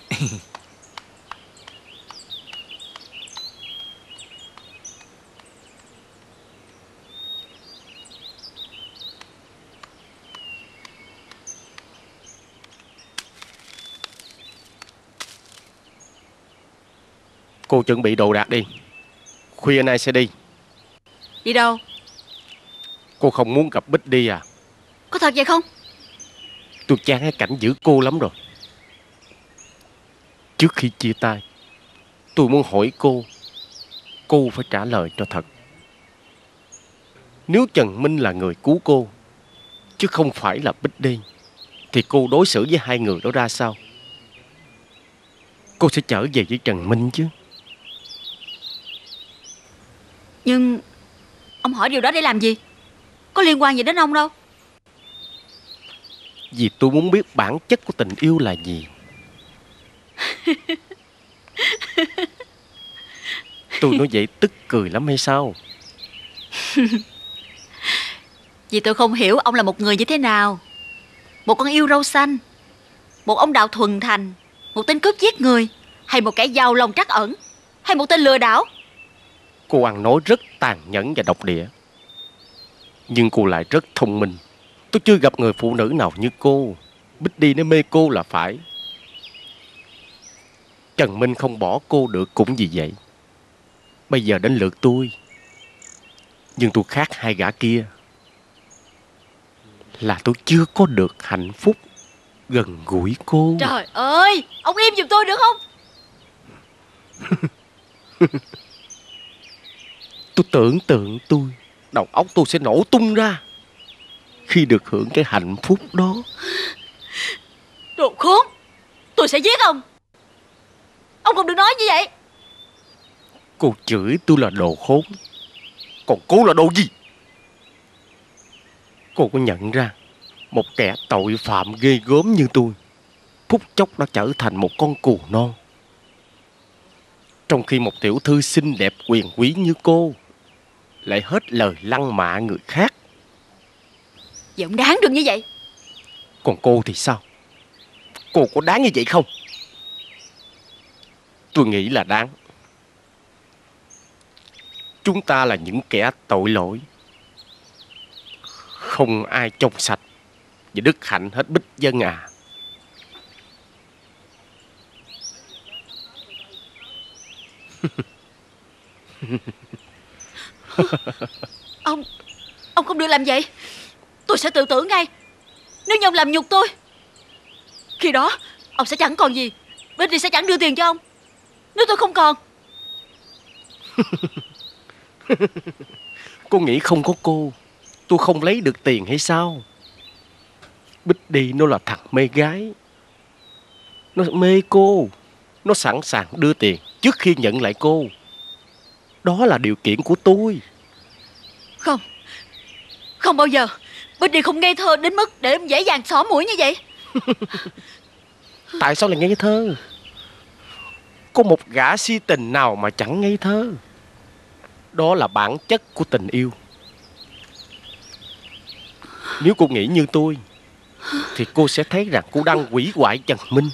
Cô chuẩn bị đồ đạc đi. Khuya nay sẽ đi. Đi đâu? Cô không muốn gặp Bích đi à? Có thật vậy không? Tôi chán cái cảnh giữ cô lắm rồi. Trước khi chia tay, tôi muốn hỏi cô. Cô phải trả lời cho thật. Nếu Trần Minh là người cứu cô, chứ không phải là Bích đi, thì cô đối xử với hai người đó ra sao? Cô sẽ trở về với Trần Minh chứ. Nhưng ông hỏi điều đó để làm gì? Có liên quan gì đến ông đâu. Vì tôi muốn biết bản chất của tình yêu là gì. Tôi nói vậy tức cười lắm hay sao? Vì tôi không hiểu ông là một người như thế nào. Một con yêu râu xanh, một ông đạo thuần thành, một tên cướp giết người, hay một kẻ giàu lòng trắc ẩn, hay một tên lừa đảo. Cô ăn nói rất tàn nhẫn và độc địa, nhưng cô lại rất thông minh. Tôi chưa gặp người phụ nữ nào như cô. Bích đi nó mê cô là phải. Trần Minh không bỏ cô được cũng vì vậy. Bây giờ đến lượt tôi. Nhưng tôi khác hai gã kia là tôi chưa có được hạnh phúc gần gũi cô. Trời ơi, ông im giùm tôi được không? Tôi tưởng tượng tôi, đầu óc tôi sẽ nổ tung ra khi được hưởng cái hạnh phúc đó. Đồ khốn, tôi sẽ giết ông. Ông không được nói như vậy. Cô chửi tôi là đồ khốn, còn cô là đồ gì? Cô có nhận ra một kẻ tội phạm ghê gớm như tôi phút chốc đã trở thành một con cừu non, trong khi một tiểu thư xinh đẹp quyền quý như cô lại hết lời lăng mạ người khác? Vậy ông đáng được như vậy. Còn cô thì sao? Cô có đáng như vậy không? Tôi nghĩ là đáng. Chúng ta là những kẻ tội lỗi, không ai trong sạch và đức hạnh hết Bích Vân à. Ông không được làm vậy. Tôi sẽ tự tử ngay nếu như ông làm nhục tôi. Khi đó ông sẽ chẳng còn gì. Bích thì sẽ chẳng đưa tiền cho ông nếu tôi không còn. Cô nghĩ không có cô tôi không lấy được tiền hay sao? Bích đi nó là thằng mê gái. Nó mê cô. Nó sẵn sàng đưa tiền trước khi nhận lại cô. Đó là điều kiện của tôi. Không. Không bao giờ. Bích đi không ngây thơ đến mức để em dễ dàng xỏ mũi như vậy. Tại sao lại ngây thơ? Có một gã si tình nào mà chẳng ngây thơ. Đó là bản chất của tình yêu. Nếu cô nghĩ như tôi thì cô sẽ thấy rằng cô đang hủy hoại Trần Minh.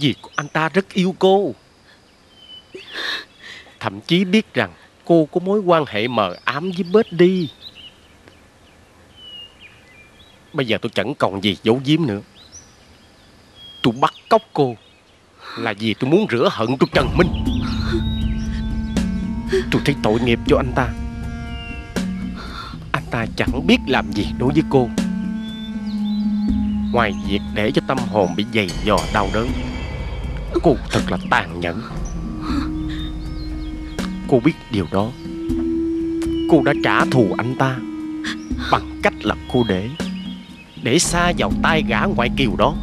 Vì anh ta rất yêu cô. Thậm chí biết rằng cô có mối quan hệ mờ ám với Birdy. Bây giờ tôi chẳng còn gì giấu giếm nữa. Tôi bắt cóc cô là vì tôi muốn rửa hận tôi Trần Minh. Tôi thấy tội nghiệp cho anh ta. Anh ta chẳng biết làm gì đối với cô, ngoài việc để cho tâm hồn bị dày vò đau đớn. Cô thật là tàn nhẫn. Cô biết điều đó. Cô đã trả thù anh ta bằng cách là cô để xa vào tay gã ngoại kiều đó.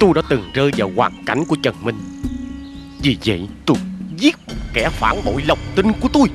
Tôi đã từng rơi vào hoàn cảnh của Trần Minh. Vì vậy tôi giết một kẻ phản bội lòng tin của tôi.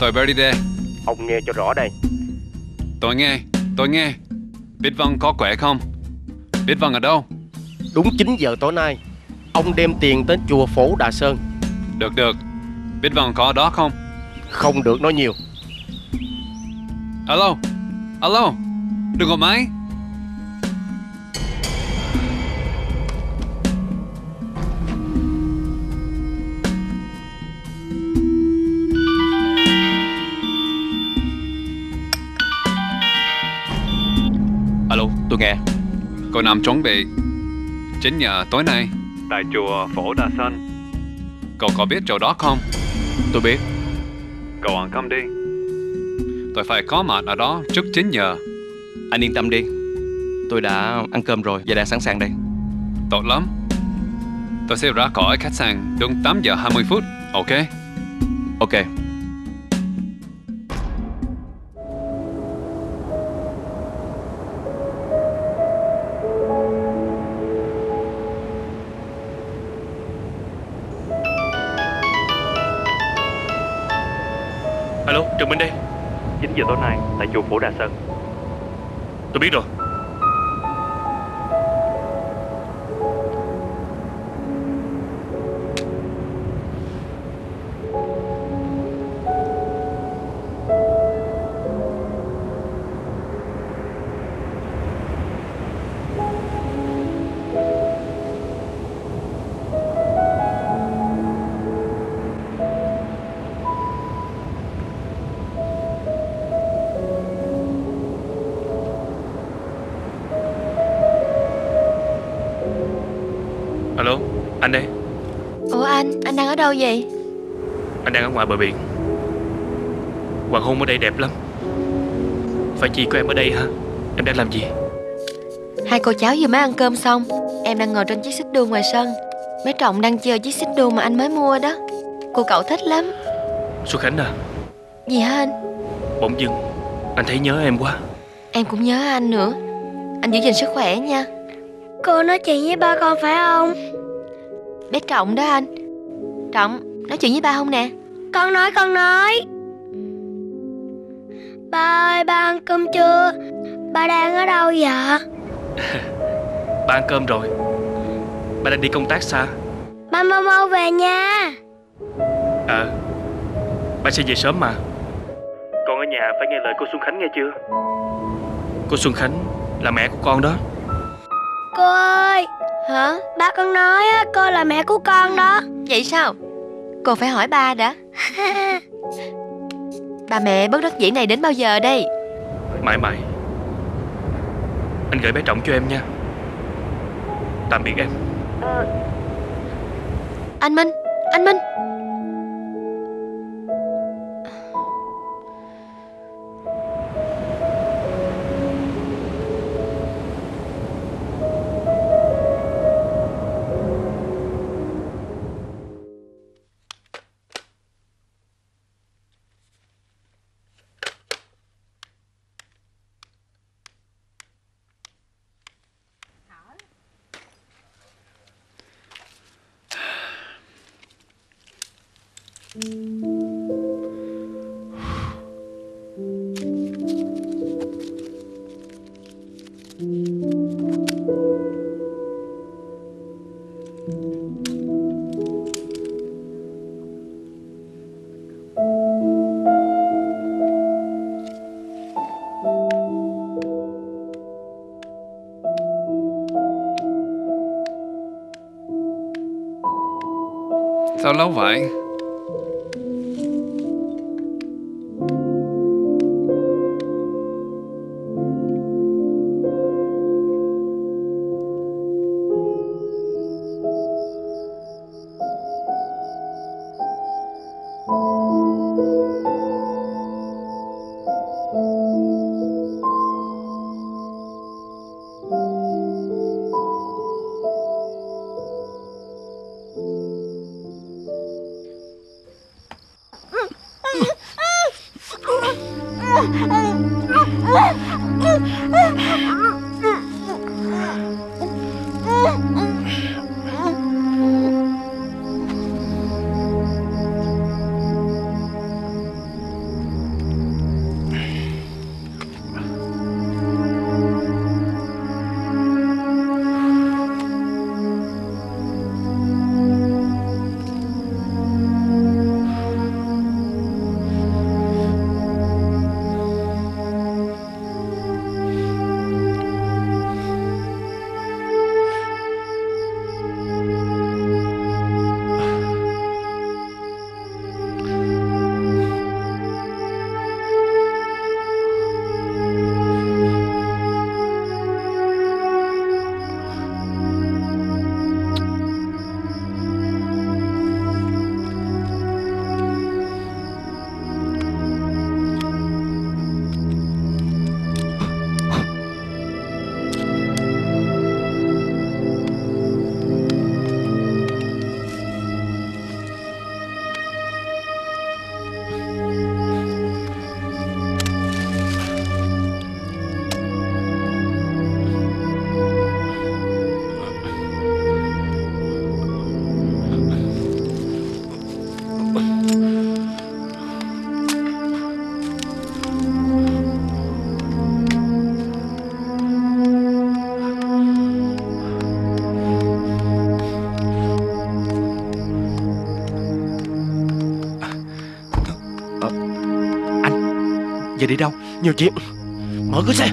Tôi Birdy đây. Ông nghe cho rõ đây. Tôi nghe. Bích Vân có khỏe không? Bích Vân ở đâu? Đúng 9 giờ tối nay ông đem tiền tới chùa Phổ Đà Sơn. Được. Bích Vân có ở đó không? Không được nói nhiều. Alo. Đừng gọi máy. Nghe, cô Nam chuẩn bị 9 giờ tối nay tại chùa Phổ Đà Sơn. Cậu có biết chỗ đó không? Tôi biết. Cậu ăn cơm đi. Tôi phải có mặt ở đó trước 9 giờ. Anh yên tâm đi. Tôi đã ăn cơm rồi và đã sẵn sàng đây. Tốt lắm. Tôi sẽ ra khỏi khách sạn đúng 8 giờ 20 phút. Ok. Trần Minh đây. 9 giờ tối nay tại chùa Phổ Đà Sơn. Tôi biết rồi. Đâu vậy? Anh đang ở ngoài bờ biển. Hoàng hôn ở đây đẹp lắm. Phải chị của em ở đây hả? Em đang làm gì? Hai cô cháu vừa mới ăn cơm xong. Em đang ngồi trên chiếc xích đu ngoài sân. Mấy Trọng đang chờ chiếc xích đu mà anh mới mua đó. Cô cậu thích lắm. Xuân Khánh à? Gì hả anh? Bỗng dưng anh thấy nhớ em quá. Em cũng nhớ anh nữa. Anh giữ gìn sức khỏe nha. Cô nói chuyện với ba con phải không? Bé Trọng đó anh. Trọng, nói chuyện với ba không nè? Con nói. Ba ơi, ba ăn cơm chưa? Ba đang ở đâu vậy? Ba ăn cơm rồi. Ba đang đi công tác xa. Ba mau mau về nha. Ba sẽ về sớm mà. Con ở nhà phải nghe lời cô Xuân Khánh nghe chưa? Cô Xuân Khánh là mẹ của con đó. Cô ơi. Hả? Ba con nói cô là mẹ của con đó. Vậy sao? Cô phải hỏi ba đã. Bà mẹ bớt đất dĩ này đến bao giờ đây? Mãi. Anh gửi bé Trọng cho em nha. Tạm biệt em. Anh Minh. Sao lâu vậy? Giờ đi đâu? Nhiều chuyện. Mở cửa xe.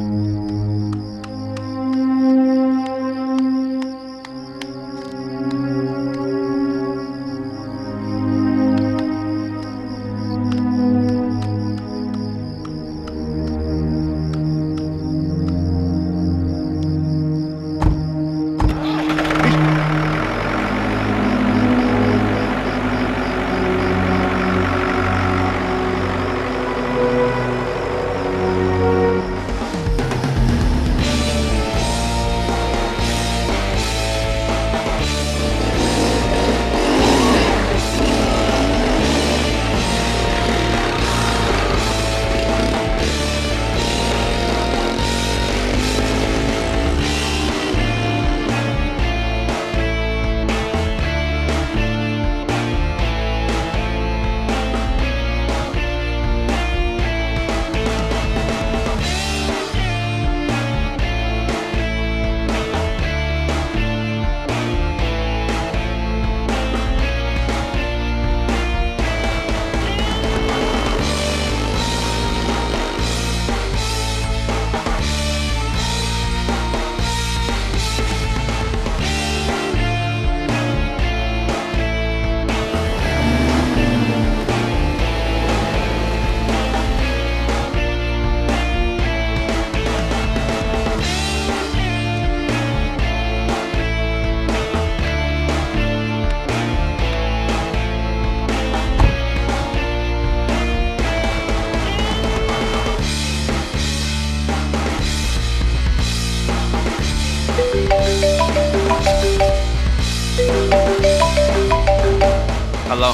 Hello,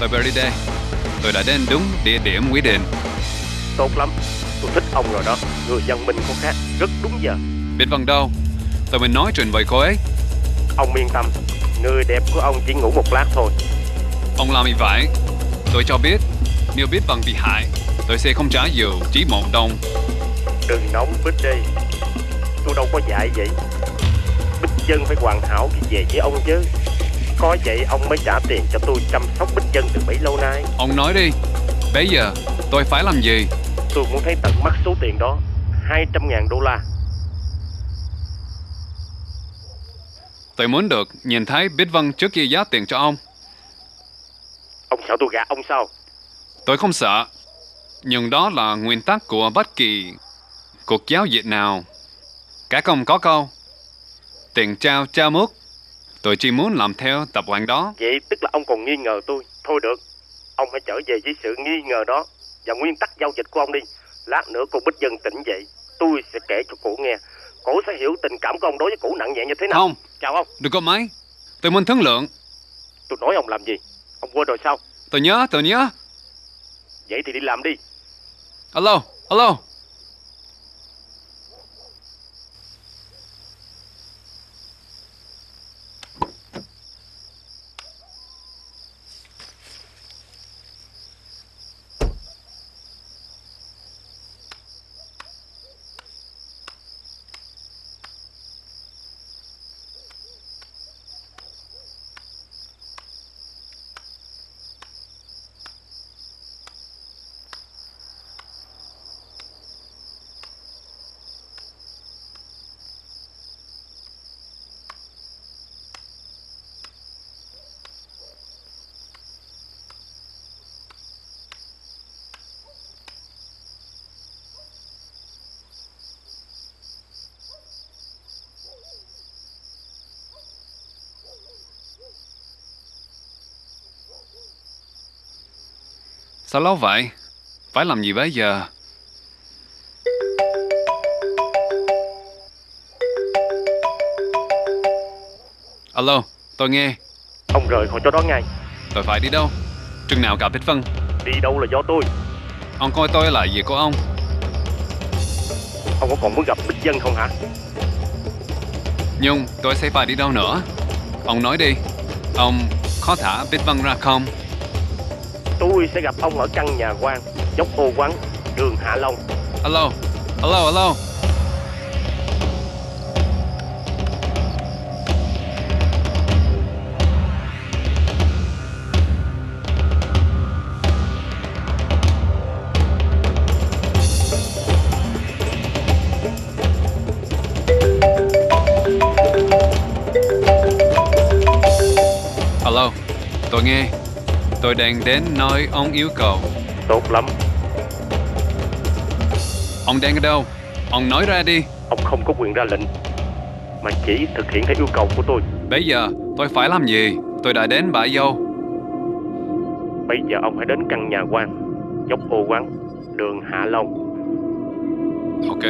tôi Birdy. Tôi đã đến đúng địa điểm quy định. Tốt lắm, tôi thích ông rồi đó. Người dân mình có khác, rất đúng giờ. Bích Vân đâu? Tôi mới nói chuyện với cô ấy. Ông yên tâm, người đẹp của ông chỉ ngủ một lát thôi. Ông làm như vậy, tôi cho biết. Nếu Bích Vân bị hại, tôi sẽ không trả dù chỉ một đồng. Đừng nóng Birdy, tôi đâu có dạy vậy. Bích Vân phải hoàn hảo khi về với ông chứ. Có vậy ông mới trả tiền cho tôi chăm sóc Bích Vân từ bấy lâu nay. Ông nói đi, bây giờ tôi phải làm gì? Tôi muốn thấy tận mắt số tiền đó, 200.000 đô la. Tôi muốn được nhìn thấy Bích Vân trước khi giá tiền cho ông. Ông sợ tôi gạt ông sao? Tôi không sợ, nhưng đó là nguyên tắc của bất kỳ cuộc giao dịch nào. Các ông có câu tiền trao cha mướt. Tôi chỉ muốn làm theo tập quán đó. Vậy tức là ông còn nghi ngờ tôi. Thôi được, ông hãy trở về với sự nghi ngờ đó và nguyên tắc giao dịch của ông đi. Lát nữa cô Bích Vân tỉnh dậy, tôi sẽ kể cho cổ nghe. Cổ sẽ hiểu tình cảm của ông đối với cổ nặng nhẹ như thế nào. Không, chào ông. Đừng có máy, tôi muốn thương lượng. Tôi nói ông làm gì, ông quên rồi sao? Tôi nhớ. Vậy thì đi làm đi. Alo. Sao lâu vậy? Phải làm gì bây giờ? Alo, tôi nghe. Ông rời khỏi chỗ đó ngay. Tôi phải đi đâu? Chừng nào gặp Bích Vân? Đi đâu là do tôi. Ông coi tôi là gì của ông? Ông có còn muốn gặp Bích Vân không hả? Nhưng tôi sẽ phải đi đâu nữa? Ông nói đi. Ông có thả Bích Vân ra không? Tôi sẽ gặp ông ở căn nhà quan, dốc ô quán, đường Hạ Long. Alo. Alo, tôi nghe. Tôi đang đến nơi ông yêu cầu. Tốt lắm. Ông đang ở đâu? Ông nói ra đi. Ông không có quyền ra lệnh, mà chỉ thực hiện theo yêu cầu của tôi. Bây giờ tôi phải làm gì? Tôi đã đến bãi dâu. Bây giờ ông hãy đến căn nhà quan, dốc ô quán, đường Hạ Long. Ok.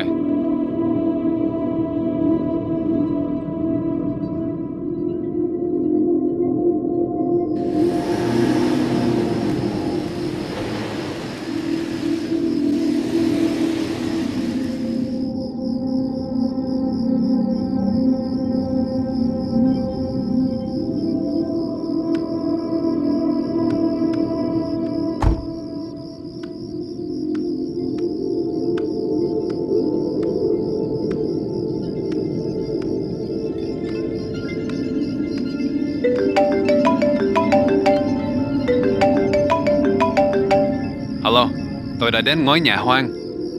Tôi đã đến ngôi nhà hoang.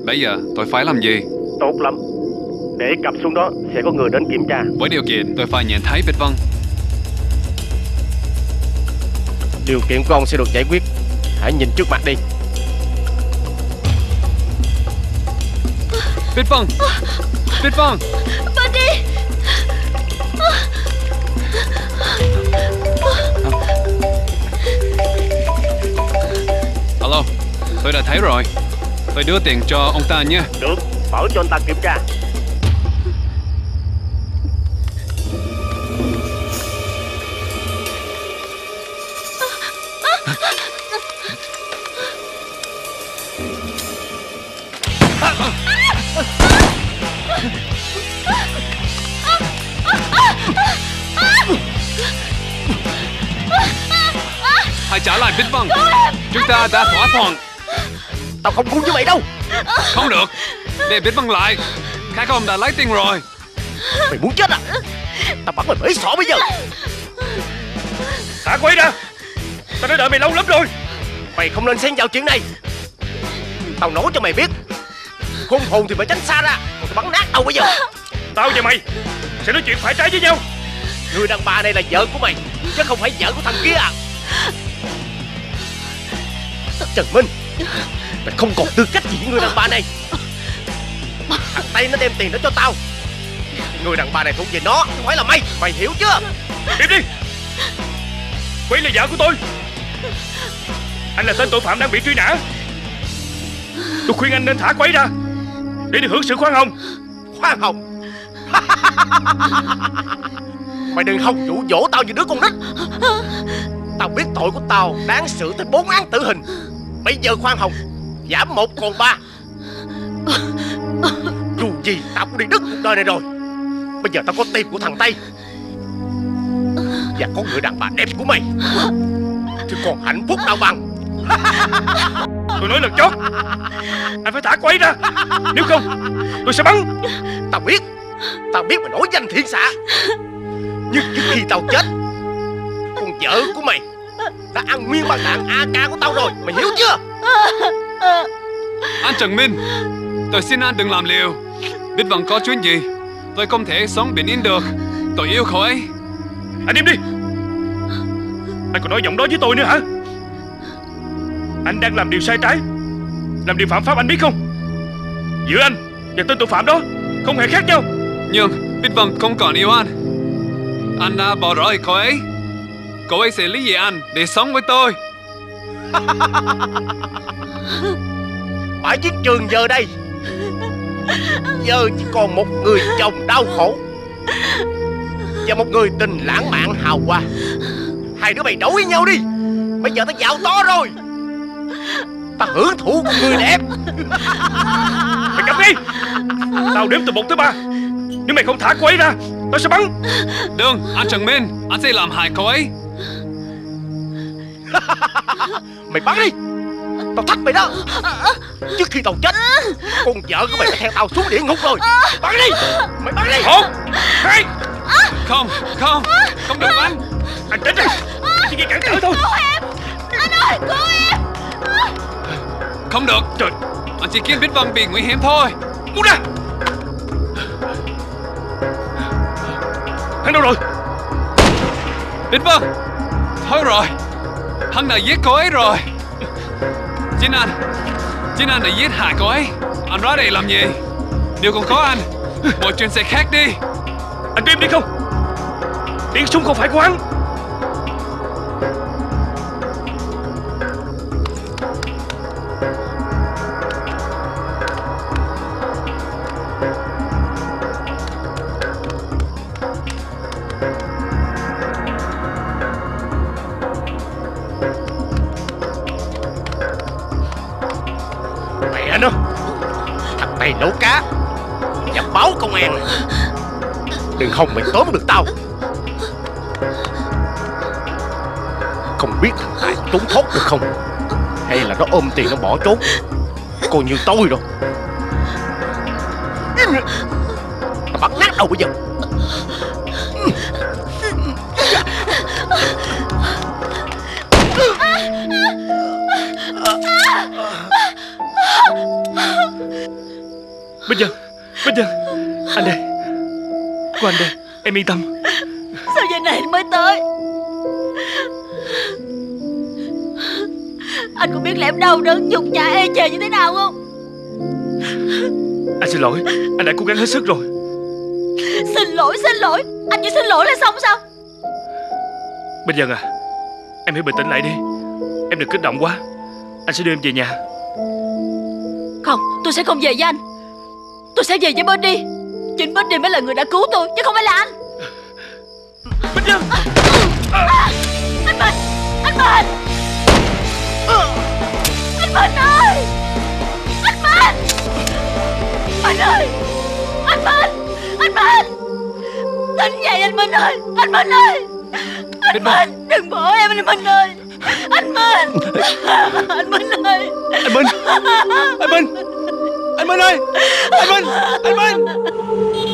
Bây giờ tôi phải làm gì? Tốt lắm. Để cặp xuống đó sẽ có người đến kiểm tra. Với điều kiện tôi phải nhận thấy Bích Vân. Điều kiện của ông sẽ được giải quyết. Hãy nhìn trước mặt đi. Bích Vân. Birdy. Alo. Tôi đã thấy rồi. Tôi đưa tiền cho ông ta nhé. Được, bảo cho ông ta kiểm tra. Hãy trả lại Bích Vân. Chúng ta đã thỏa thuận. Tao không muốn như vậy đâu. Không được. Để Bích Vân lại. Khả không đã lấy tiền rồi. Mày muốn chết à? Tao bắn mày mấy sọ bây giờ. Thả quay ra. Tao đã đợi mày lâu lắm rồi. Mày không nên xen vào chuyện này. Tao nói cho mày biết, khôn hồn thì phải tránh xa ra, còn tao bắn nát tao bây giờ. Tao và mày sẽ nói chuyện phải trái với nhau. Người đàn bà này là vợ của mày, chứ không phải vợ của thằng kia à. Trần Minh, mày không còn tư cách gì với người đàn bà này. Thằng Tây nó đem tiền nó cho tao. Người đàn bà này thuộc về nó, không phải là mày. Mày hiểu chưa? Im đi. Quý là vợ của tôi. Anh là tên tội phạm đang bị truy nã. Tôi khuyên anh nên thả quấy ra để được hưởng sự khoan hồng. Khoan hồng? Mày đừng hòng dụ dỗ tao như đứa con nít. Tao biết tội của tao đáng xử tới 4 án tử hình. Bây giờ khoan hồng giảm 1 còn 3. Dù gì tao cũng đi đứt cuộc đời này rồi. Bây giờ tao có tim của thằng Tây và có người đàn bà đẹp của mày, chứ còn hạnh phúc tao bằng. Tôi nói lần chót, anh phải thả quấy ra, nếu không tôi sẽ bắn. Tao biết mày nổi danh thiên xạ, nhưng trước khi tao chết, con vợ của mày đã ăn nguyên bàn đạn AK của tao rồi. Mày hiểu chưa? Anh Trần Minh, tôi xin anh đừng làm liều. Biết vẫn có chuyện gì, tôi không thể sống bình yên được. Tôi yêu cậu ấy. Anh im đi. Anh còn nói giọng đó với tôi nữa hả? Anh đang làm điều sai trái, làm điều phạm pháp, anh biết không? Giữa anh và tên tội phạm đó không hề khác nhau. Nhưng Bích Vân không còn yêu anh. Anh đã bỏ rơi cô ấy. Cô ấy sẽ lý gì anh để sống với tôi? Bãi chiến trường giờ đây, giờ chỉ còn một người chồng đau khổ và một người tình lãng mạn hào hoa. Hai đứa mày đấu với nhau đi. Bây giờ tao giàu to rồi, ta hưởng thụ của người đẹp. Mày cầm đi. Tao đếm từ 1 tới 3. Nếu mày không thả cô ấy ra, tao sẽ bắn. Đừng, anh Trần Minh, anh sẽ làm hại cô ấy. Mày bắn đi. Tao thách mày đó. Trước khi tao chết, con vợ của mày đã theo tao xuống địa ngục rồi. Bắn đi. Mày bắn đi. Không. Không, không, không được bắn. Anh tránh đi. Anh chỉ nghe cản trở thôi. Cứu em. Anh ơi, cứu em. Không được. Trời, anh chỉ khiến Vĩnh Vân bị nguy hiểm thôi. Buông ra. Hắn đâu rồi? Vĩnh Vân. Thôi rồi, hắn đã giết cô ấy rồi. Chính anh đã giết hại cô ấy. Anh ra đây làm gì? Điều còn có anh, mọi chuyện sẽ khác đi. Anh im đi không? Tiếng súng không phải của hắn. Nấu cá và báo công an. Đừng hòng mày tóm được tao. Không biết thằng Tài trốn thoát được không, hay là nó ôm tiền nó bỏ trốn. Còn như tôi rồi, tao bắn nát đầu bây giờ. Bây giờ anh đây. Cô anh đây, em yên tâm. Sao giờ này anh mới tới? Anh có biết là em đau đớn nhục nhã ê chề như thế nào không? Anh xin lỗi, anh đã cố gắng hết sức rồi. Xin lỗi. Anh chỉ xin lỗi là xong sao? Bình Dân à, em hãy bình tĩnh lại đi. Em đừng kích động quá. Anh sẽ đưa em về nhà. Không, tôi sẽ không về với anh. Tôi sẽ về với Birdy. Chính Birdy mới là người đã cứu tôi, chứ không phải là anh. Bình Dân. Anh Bình ơi. ơi, anh Minh ơi, anh Minh đừng bỏ em, anh Minh ơi, anh Minh, anh Minh ơi, anh Minh, anh Minh, anh Minh ơi, anh Minh, anh Minh.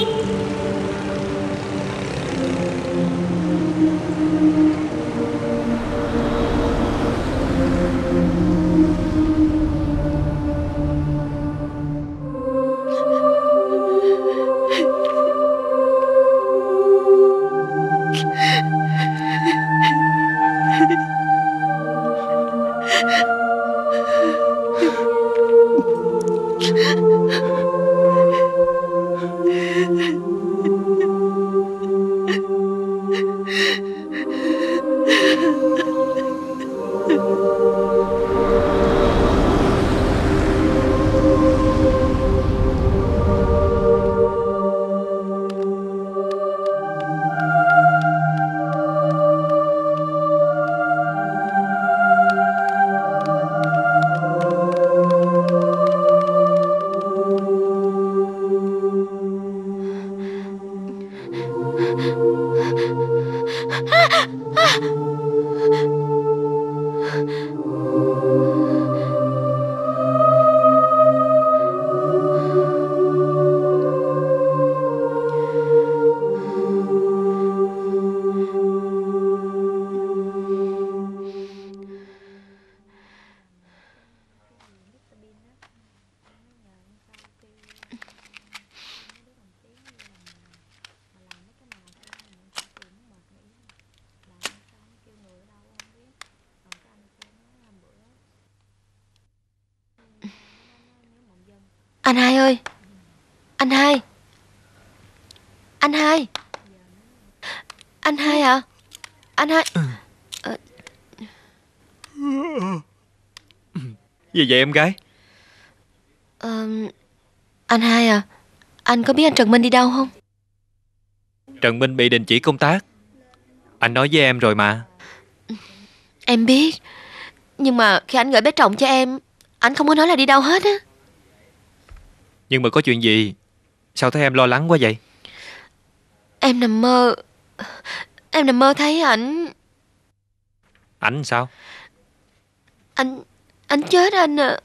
Anh Hai ơi, anh Hai, anh Hai, anh Hai hả? Anh Hai. Gì vậy em gái? Anh Hai à, anh có biết anh Trần Minh đi đâu không? Trần Minh bị đình chỉ công tác. Anh nói với em rồi mà. Em biết, nhưng mà khi anh gửi bé Trọng cho em, anh không có nói là đi đâu hết á. Nhưng mà có chuyện gì? Sao thấy em lo lắng quá vậy? Em nằm mơ thấy ảnh. Ảnh sao? Ảnh chết anh à.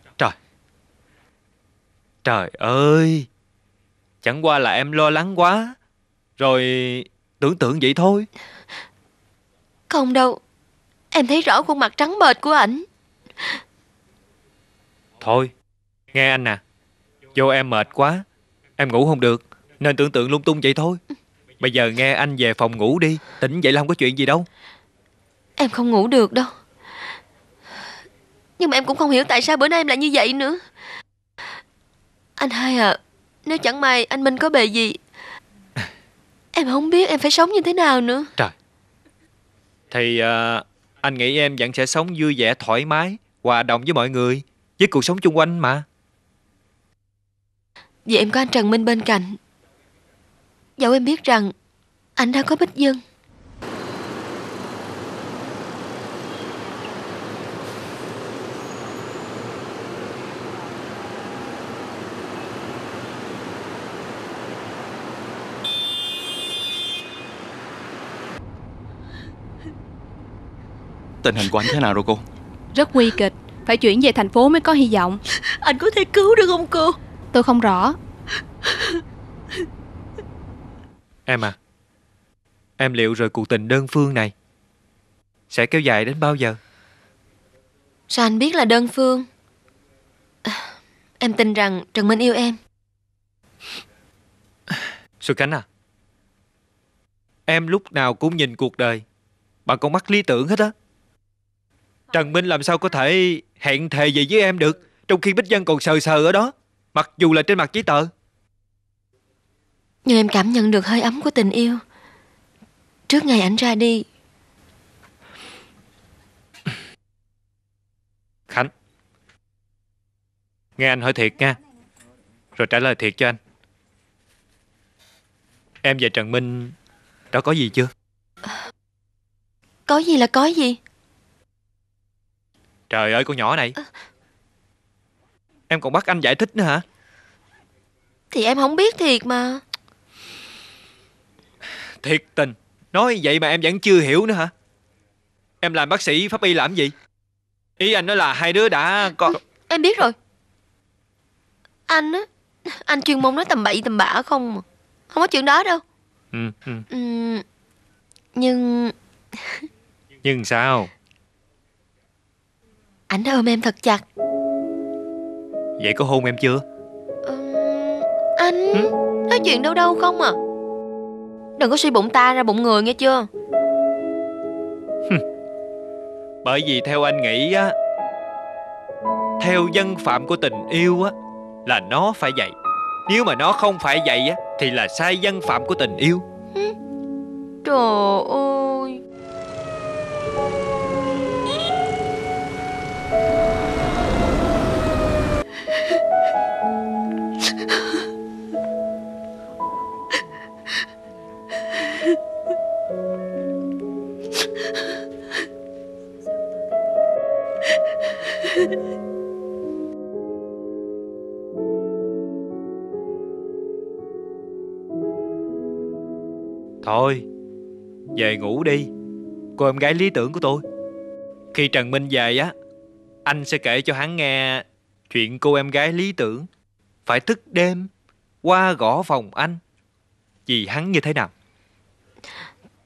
Trời ơi, chẳng qua là em lo lắng quá rồi tưởng vậy thôi. Không đâu, em thấy rõ khuôn mặt trắng bệch của ảnh. Thôi, nghe anh nè. Vô em mệt quá, em ngủ không được nên tưởng tượng lung tung vậy thôi. Bây giờ nghe anh về phòng ngủ đi, tỉnh dậy là không có chuyện gì đâu. Em không ngủ được đâu. Nhưng mà em cũng không hiểu tại sao bữa nay em lại như vậy nữa. Anh Hai à, nếu chẳng may anh Minh có bề gì, em không biết em phải sống như thế nào nữa. Trời. Thì anh nghĩ em vẫn sẽ sống vui vẻ, thoải mái, hòa đồng với mọi người, với cuộc sống chung quanh mà. Vì em có anh Trần Minh bên cạnh, dẫu em biết rằng anh đã có Bích Vân. Tình hình của anh thế nào rồi cô? Rất nguy kịch, phải chuyển về thành phố mới có hy vọng. Anh có thể cứu được không cô? Tôi không rõ. Em à, em liệu rồi cuộc tình đơn phương này sẽ kéo dài đến bao giờ? Sao anh biết là đơn phương? Em tin rằng Trần Minh yêu em. Xuân Khánh à, em lúc nào cũng nhìn cuộc đời bằng con mắt lý tưởng hết á. Trần Minh làm sao có thể hẹn thề về với em được, trong khi Bích Vân còn sờ ở đó, mặc dù là trên mặt giấy tờ. Nhưng em cảm nhận được hơi ấm của tình yêu trước ngày ảnh ra đi. Khánh, nghe anh hỏi thiệt nha, rồi trả lời thiệt cho anh. Em và Trần Minh đã có gì chưa? Có gì là có gì? Trời ơi, con nhỏ này. Em còn bắt anh giải thích nữa hả? Thì em không biết thiệt mà. Thiệt tình, Nói vậy mà em vẫn chưa hiểu nữa hả? Em làm bác sĩ pháp y làm gì? Ý anh nói là hai đứa đã có... Em biết rồi. Anh á, anh chuyên môn nói tầm bậy tầm bạ không, không có chuyện đó đâu. Nhưng... Nhưng sao? Anh đã ôm em thật chặt. Vậy có hôn em chưa? Anh nói chuyện đâu đâu không à. Đừng có suy bụng ta ra bụng người nghe chưa. Bởi vì theo anh nghĩ á, theo dân phạm của tình yêu á, là nó phải vậy. Nếu mà nó không phải vậy á, thì là sai dân phạm của tình yêu. Trời ơi. Thôi, về ngủ đi, cô em gái lý tưởng của tôi. Khi Trần Minh về á, anh sẽ kể cho hắn nghe chuyện cô em gái lý tưởng phải thức đêm qua gõ phòng anh vì hắn như thế nào.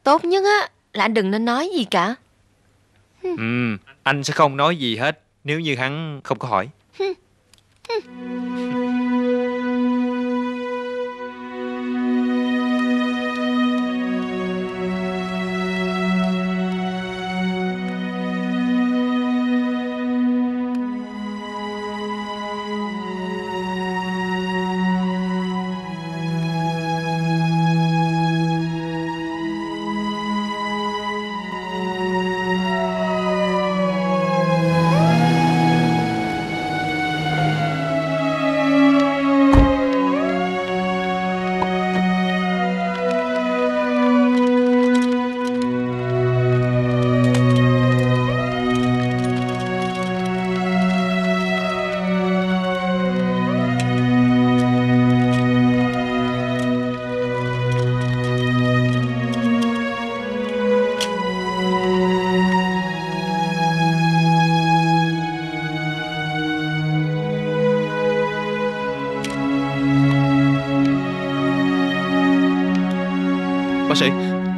Tốt nhất á là anh đừng nên nói gì cả. Anh sẽ không nói gì hết nếu như hắn không có hỏi.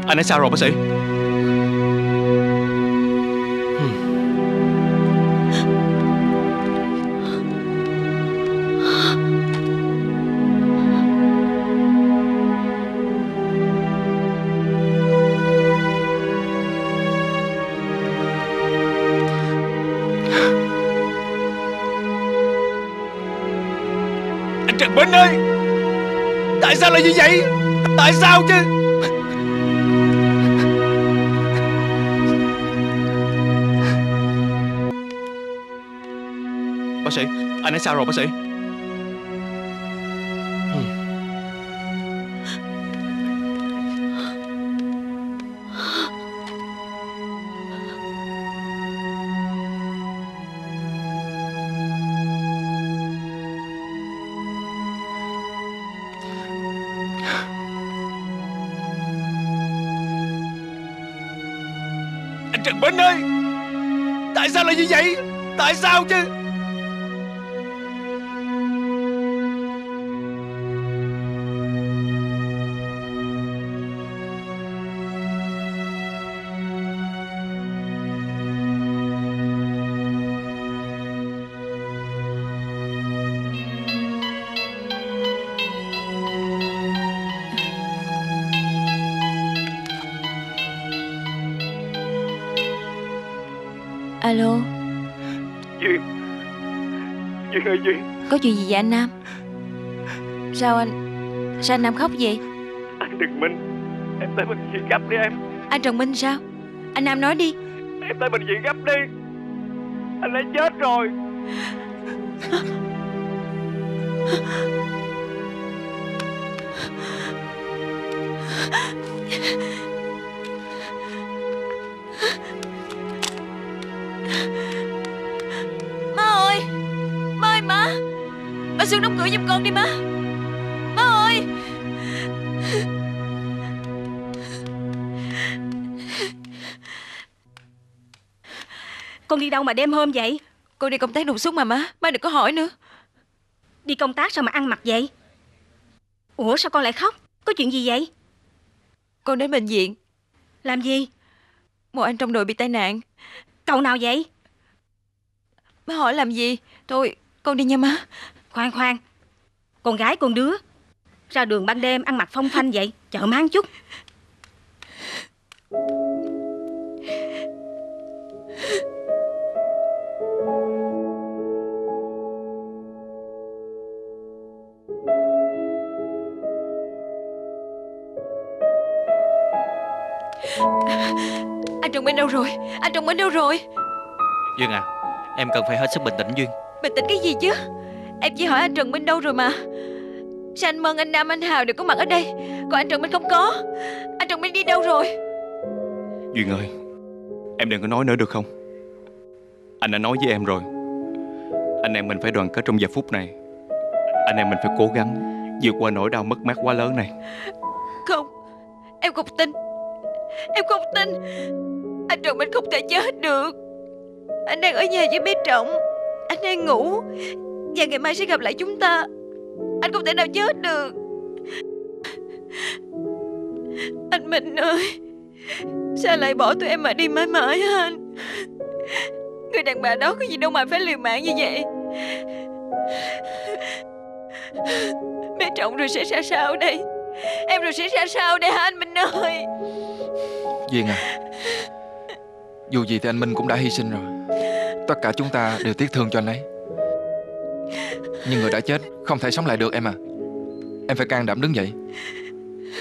Anh ấy sao rồi bác sĩ? Anh Trần Minh ơi! Tại sao lại như vậy? Tại sao chứ? Anh ấy sao rồi bác sĩ? Anh Trần Minh ơi! Tại sao lại như vậy? Tại sao chứ? Alo Duyên. Duyên ơi Duyên. Có chuyện gì vậy anh Nam? Sao anh Nam khóc vậy? Anh Trần Minh, em tới bệnh viện gấp đi em. Anh Trần Minh sao? Anh Nam nói đi. Em tới bệnh viện gấp đi. Anh ấy chết rồi. Bà Xuân đóng cửa giùm con đi má. Má ơi. Con đi đâu mà đêm hôm vậy? Con đi công tác đột xuất mà má. Má đừng có hỏi nữa. Đi công tác sao mà ăn mặc vậy? Ủa sao con lại khóc? Có chuyện gì vậy? Con đến bệnh viện. Làm gì? Một anh trong đội bị tai nạn. Cậu nào vậy? Má hỏi làm gì? Thôi con đi nha má. Khoan. Con gái con đứa ra đường ban đêm ăn mặc phong phanh vậy, chợ máng chút. Anh Trần Minh đâu rồi? Anh Trần Minh đâu rồi? Duyên à, em cần phải hết sức bình tĩnh Duyên. Bình tĩnh cái gì chứ? Em chỉ hỏi anh Trần Minh đâu rồi mà. Sao anh Mân, anh Nam, anh Hào đều có mặt ở đây, còn anh Trần Minh không có. Anh Trần Minh đi đâu rồi? Duyên ơi, em đừng có nói nữa được không? Anh đã nói với em rồi, anh em mình phải đoàn kết trong giờ phút này. Anh em mình phải cố gắng vượt qua nỗi đau mất mát quá lớn này. Không, em không tin. Em không tin. Anh Trần Minh không thể chết được. Anh đang ở nhà với bé Trọng. Anh đang ngủ. Và ngày mai sẽ gặp lại chúng ta. Anh không thể nào chết được. Anh Minh ơi, sao lại bỏ tụi em mà đi mãi mãi hả anh? Người đàn bà đó có gì đâu mà phải liều mạng như vậy. Bé Trọng rồi sẽ ra sao đây? Em rồi sẽ ra sao đây hả anh Minh ơi? Duyên à, dù gì thì anh Minh cũng đã hy sinh rồi. Tất cả chúng ta đều tiếc thương cho anh ấy. Nhưng người đã chết không thể sống lại được em à. Em phải can đảm đứng dậy.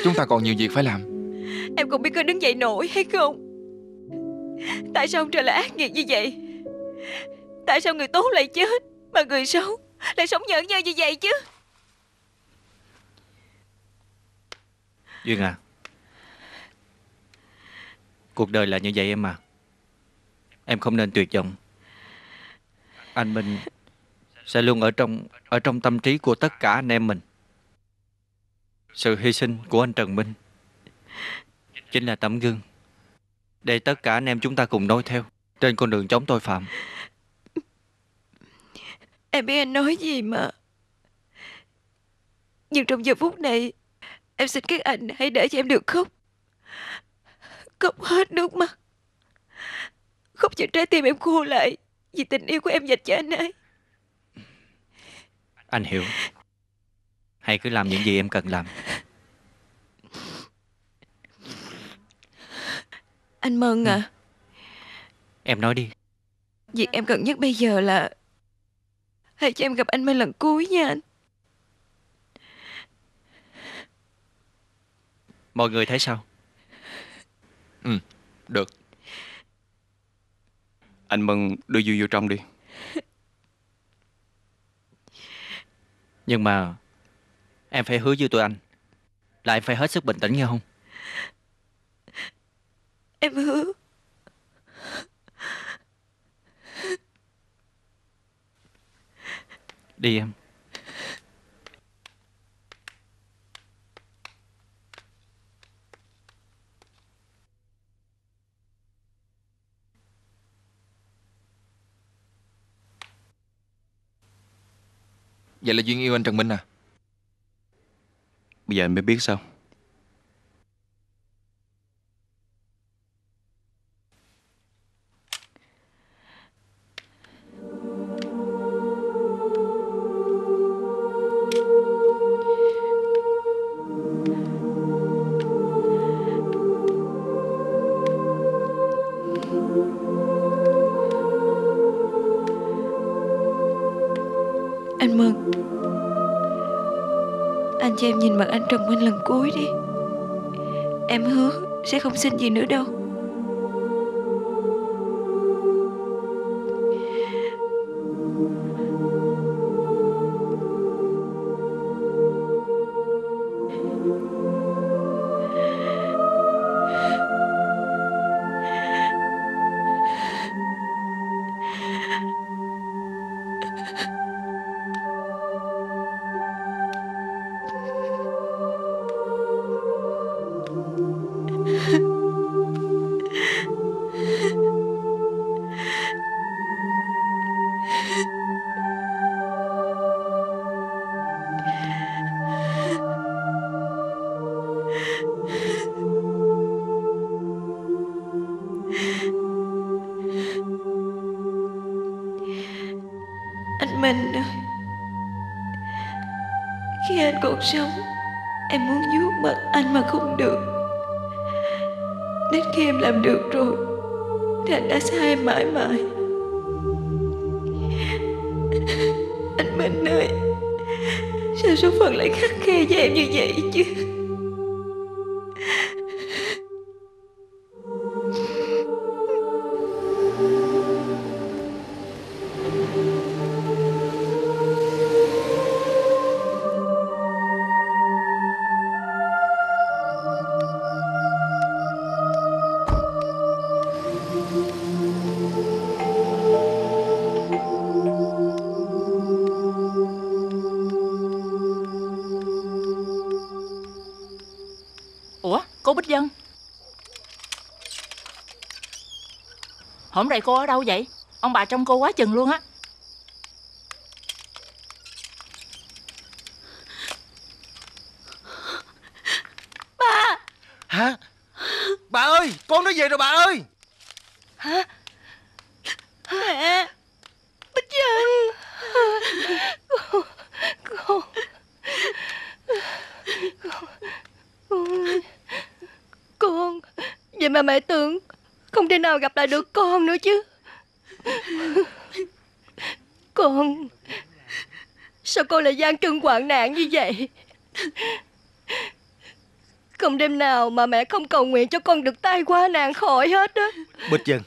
Chúng ta còn nhiều việc phải làm. Em không biết có đứng dậy nổi hay không. Tại sao ông trời lại ác nghiệt như vậy? Tại sao người tốt lại chết mà người xấu lại sống nhẫn nhơ như vậy chứ? Duyên à, cuộc đời là như vậy em à. Em không nên tuyệt vọng. Anh Minh sẽ luôn ở trong tâm trí của tất cả anh em mình. Sự hy sinh của anh Trần Minh chính là tấm gương để tất cả anh em chúng ta cùng nói theo trên con đường chống tội phạm. Em biết anh nói gì mà, nhưng trong giờ phút này em xin các anh hãy để cho em được khóc. Khóc hết nước mắt, khóc cho trái tim em khô lại vì tình yêu của em dành cho anh ấy. Anh hiểu. Hãy cứ làm những gì em cần làm. Anh Mân à. Em nói đi. Việc em cần nhất bây giờ là hãy cho em gặp anh Mân lần cuối nha anh. Mọi người thấy sao? Ừ, được. Anh Mân đưa Duy vô trong đi. Nhưng mà em phải hứa với tụi anh là em phải hết sức bình tĩnh nghe không? Em hứa. Đi em. Vậy là Duyên yêu anh Trần Minh à? Bây giờ em mới biết sao? Cho em nhìn mặt anh Trần Minh lần cuối đi. Em hứa sẽ không xin gì nữa đâu. Khi anh còn sống, em muốn vuốt mặt anh mà không được. Đến khi em làm được rồi thì anh đã xa em mãi mãi. Anh Minh ơi, sao số phận lại khắt khe với em như vậy chứ? Cô Bích Vân, hôm nay cô ở đâu vậy? Ông bà trông cô quá chừng luôn á. Ba! Hả? Bà ơi, con nó về rồi bà ơi. Hả? Mẹ! Bích Vân! Con, vậy mà mẹ tưởng không thể nào gặp lại được con nữa chứ. Con, sao con lại gian trưng hoạn nạn như vậy? Không đêm nào mà mẹ không cầu nguyện cho con được tai qua nạn khỏi hết đó. Bích Vân,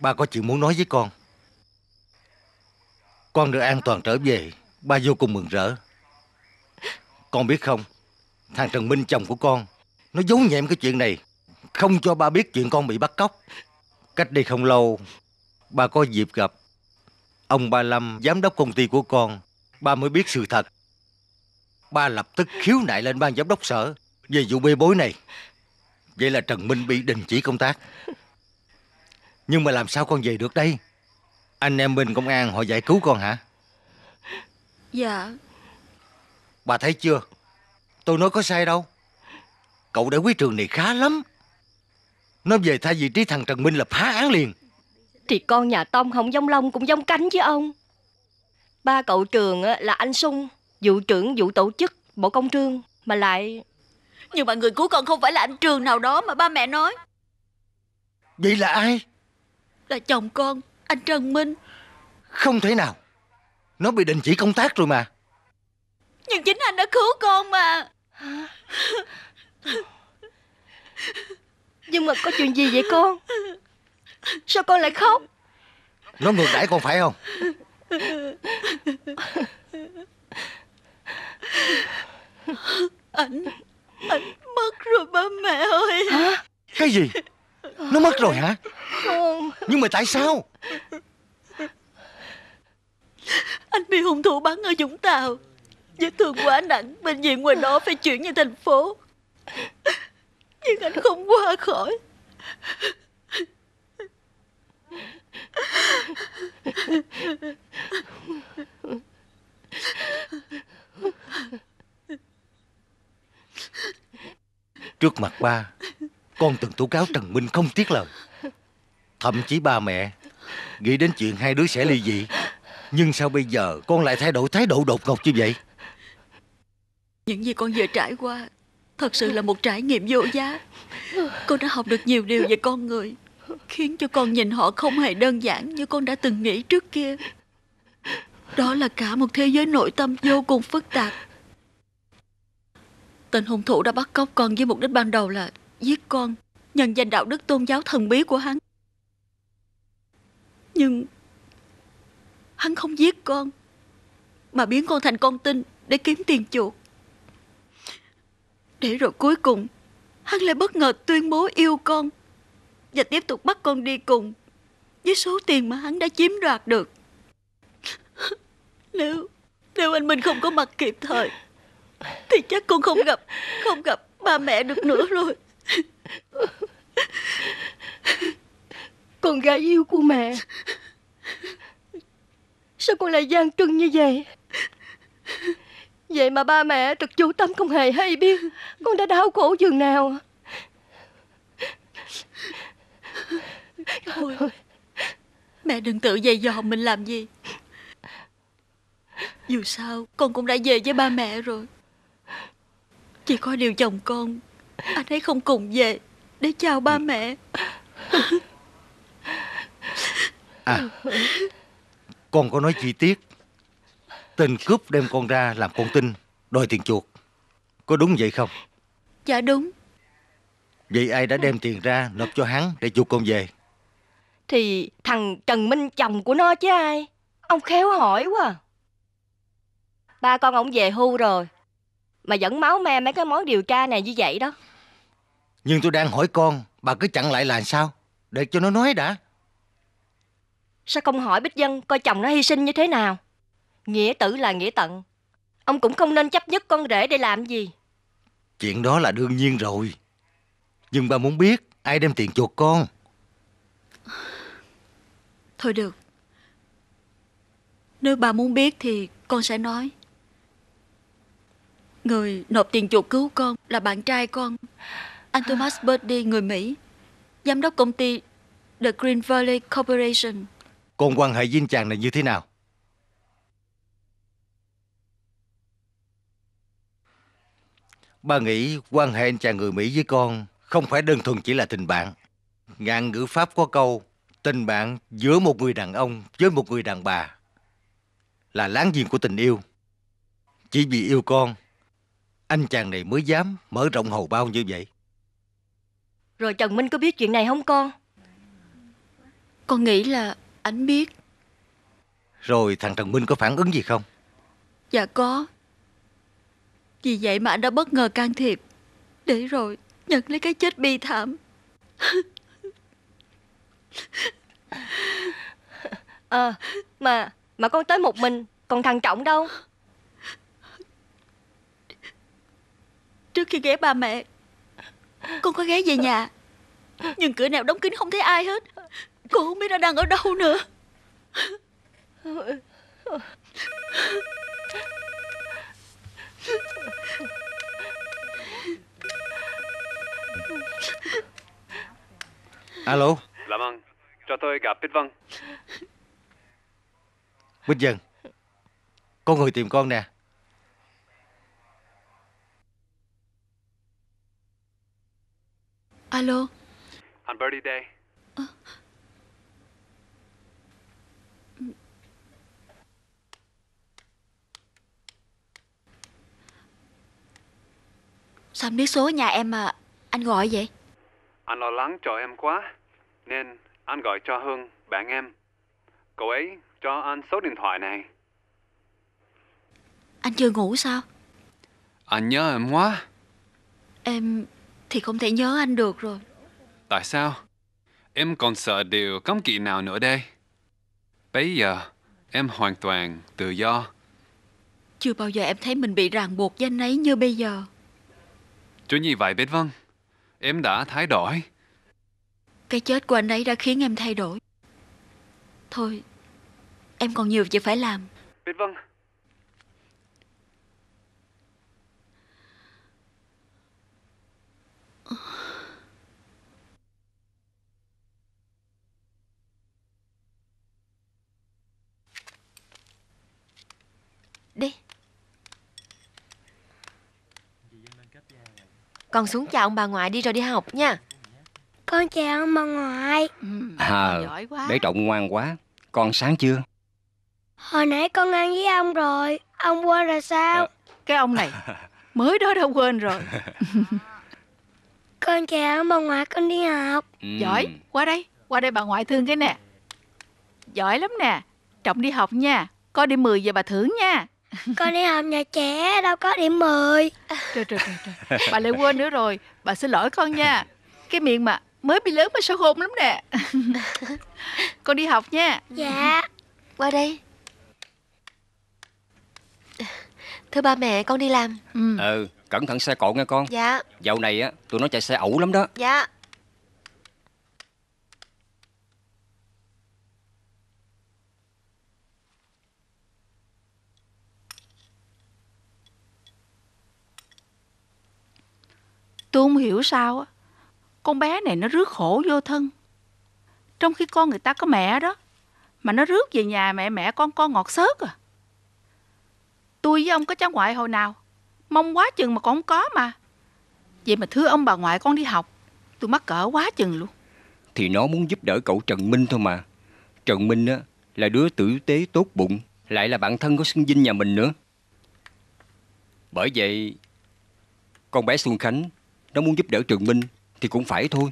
ba có chuyện muốn nói với con. Con được an toàn trở về, ba vô cùng mừng rỡ. Con biết không, thằng Trần Minh chồng của con, nó giấu nhẹm cái chuyện này, không cho ba biết chuyện con bị bắt cóc. Cách đây không lâu, ba có dịp gặp ông Ba Lâm, giám đốc công ty của con. Ba mới biết sự thật. Ba lập tức khiếu nại lên ban giám đốc sở về vụ bê bối này. Vậy là Trần Minh bị đình chỉ công tác. Nhưng mà làm sao con về được đây? Anh em bên công an họ giải cứu con hả? Dạ. Bà thấy chưa, tôi nói có sai đâu. Cậu để quý trường này khá lắm. Nó về thay vị trí thằng Trần Minh là phá án liền. Thì con nhà Tông không giống lông cũng giống cánh chứ ông. Ba cậu Trường là anh Sung, vụ trưởng vụ tổ chức Bộ Công Thương. Mà lại... Nhưng mà người cứu con không phải là anh Trường nào đó mà ba mẹ nói. Vậy là ai? Là chồng con, anh Trần Minh. Không thể nào, nó bị đình chỉ công tác rồi mà. Nhưng chính anh đã cứu con mà. Nhưng mà có chuyện gì vậy con? Sao con lại khóc? Nó ngược đãi con phải không? Anh mất rồi ba mẹ ơi. Hả? Cái gì? Nó mất rồi hả? Con... Nhưng mà tại sao? Anh bị hung thủ bắn ở Vũng Tàu, vết thương quá nặng, bệnh viện ngoài đó phải chuyển về thành phố. Nhưng anh không qua khỏi. Trước mặt ba, con từng tố cáo Trần Minh không tiếc lời. Thậm chí ba mẹ nghĩ đến chuyện hai đứa sẽ ly dị. Nhưng sao bây giờ con lại thay đổi thái độ đột ngột như vậy? Những gì con vừa trải qua thật sự là một trải nghiệm vô giá. Con đã học được nhiều điều về con người, khiến cho con nhìn họ không hề đơn giản như con đã từng nghĩ trước kia. Đó là cả một thế giới nội tâm vô cùng phức tạp. Tên hung thủ đã bắt cóc con với mục đích ban đầu là giết con, nhân danh đạo đức tôn giáo thần bí của hắn. Nhưng hắn không giết con, mà biến con thành con tin để kiếm tiền chuộc. Để rồi cuối cùng, hắn lại bất ngờ tuyên bố yêu con và tiếp tục bắt con đi cùng với số tiền mà hắn đã chiếm đoạt được. Nếu anh Minh không có mặt kịp thời thì chắc con không gặp ba mẹ được nữa rồi. Con gái yêu của mẹ, sao con lại gian trưng như vậy? Vậy mà ba mẹ thật vô tâm, không hề hay biết con đã đau khổ giường nào. Ôi, mẹ đừng tự dày dò mình làm gì. Dù sao con cũng đã về với ba mẹ rồi. Chỉ có điều chồng con, anh ấy không cùng về để chào ba mẹ. À, con có nói chi tiết tên cướp đem con ra làm con tin đòi tiền chuộc, có đúng vậy không? Dạ đúng. Vậy ai đã đem tiền ra nộp cho hắn để chuộc con về? Thì thằng Trần Minh, chồng của nó chứ ai. Ông khéo hỏi quá. Ba con ổng về hưu rồi mà vẫn máu me mấy cái món điều tra này như vậy đó. Nhưng tôi đang hỏi con, bà cứ chặn lại là sao? Để cho nó nói đã. Sao không hỏi Bích Vân coi chồng nó hy sinh như thế nào? Nghĩa tử là nghĩa tận. Ông cũng không nên chấp nhất con rể để làm gì. Chuyện đó là đương nhiên rồi. Nhưng ba muốn biết ai đem tiền chuộc con. Thôi được, nếu bà muốn biết thì con sẽ nói. Người nộp tiền chuộc cứu con là bạn trai con, anh Thomas Birdy, người Mỹ, giám đốc công ty The Green Valley Corporation. Con quan hệ với chàng này như thế nào? Ba nghĩ quan hệ anh chàng người Mỹ với con không phải đơn thuần chỉ là tình bạn. Ngạn ngữ Pháp có câu tình bạn giữa một người đàn ông với một người đàn bà là láng giềng của tình yêu. Chỉ vì yêu con, anh chàng này mới dám mở rộng hầu bao như vậy. Rồi Trần Minh có biết chuyện này không con? Con nghĩ là ảnh biết. Rồi thằng Trần Minh có phản ứng gì không? Dạ có. Vì vậy mà anh đã bất ngờ can thiệp, để rồi nhận lấy cái chết bi thảm. Mà con tới một mình, còn thằng Trọng đâu? Trước khi ghé ba mẹ, con có ghé về nhà, nhưng cửa nào đóng kín không thấy ai hết. Cô không biết nó đang ở đâu nữa. Alo. Làm ơn, cho tôi gặp Bích Vân. Bích Vân, có người tìm con nè. Alo. Anh Birdy đây. Sao anh biết số nhà em mà anh gọi vậy? Anh lo lắng cho em quá, nên anh gọi cho Hương, bạn em. Cậu ấy cho anh số điện thoại này. Anh chưa ngủ sao? Anh nhớ em quá. Em thì không thể nhớ anh được rồi. Tại sao? Em còn sợ điều cấm kỵ nào nữa đây? Bây giờ em hoàn toàn tự do. Chưa bao giờ em thấy mình bị ràng buộc với anh ấy như bây giờ. Chính vì vậy Bích Vân, em đã thay đổi. Cái chết của anh ấy đã khiến em thay đổi. Thôi, em còn nhiều việc phải làm. Bích Vân. Đi. Con xuống chào ông bà ngoại đi rồi đi học nha. Con chào ông bà ngoại. Giỏi quá. Bé Trọng ngoan quá. Con sáng chưa? Hồi nãy con ăn với ông rồi. Ông quên rồi sao? Cái ông này mới đó đã quên rồi. Con chào ông bà ngoại, con đi học. Giỏi. Qua đây. Qua đây bà ngoại thương cái nè. Giỏi lắm nè. Trọng đi học nha. Có điểm 10 về bà thưởng nha. Con đi học nhà trẻ đâu có điểm 10. Trời. Bà lại quên nữa rồi. Bà xin lỗi con nha. Cái miệng mà mới bị lớn mà sao khôn lắm nè. Con đi học nha. Dạ. Qua đây. Thưa ba mẹ, con đi làm. Cẩn thận xe cộ nghe con. Dạ. Dạo này á, tụi nó chạy xe ẩu lắm đó. Dạ. Tôi không hiểu sao á, con bé này nó rước khổ vô thân. Trong khi con người ta có mẹ đó, mà nó rước về nhà mẹ con ngọt xớt à. Tôi với ông có cháu ngoại hồi nào, mong quá chừng mà con không có mà. Vậy mà thưa ông bà ngoại con đi học, tôi mắc cỡ quá chừng luôn. Thì nó muốn giúp đỡ cậu Trần Minh thôi mà. Trần Minh á là đứa tử tế tốt bụng, lại là bạn thân của Xuân Vinh nhà mình nữa. Bởi vậy con bé Xuân Khánh nó muốn giúp đỡ Trần Minh thì cũng phải thôi.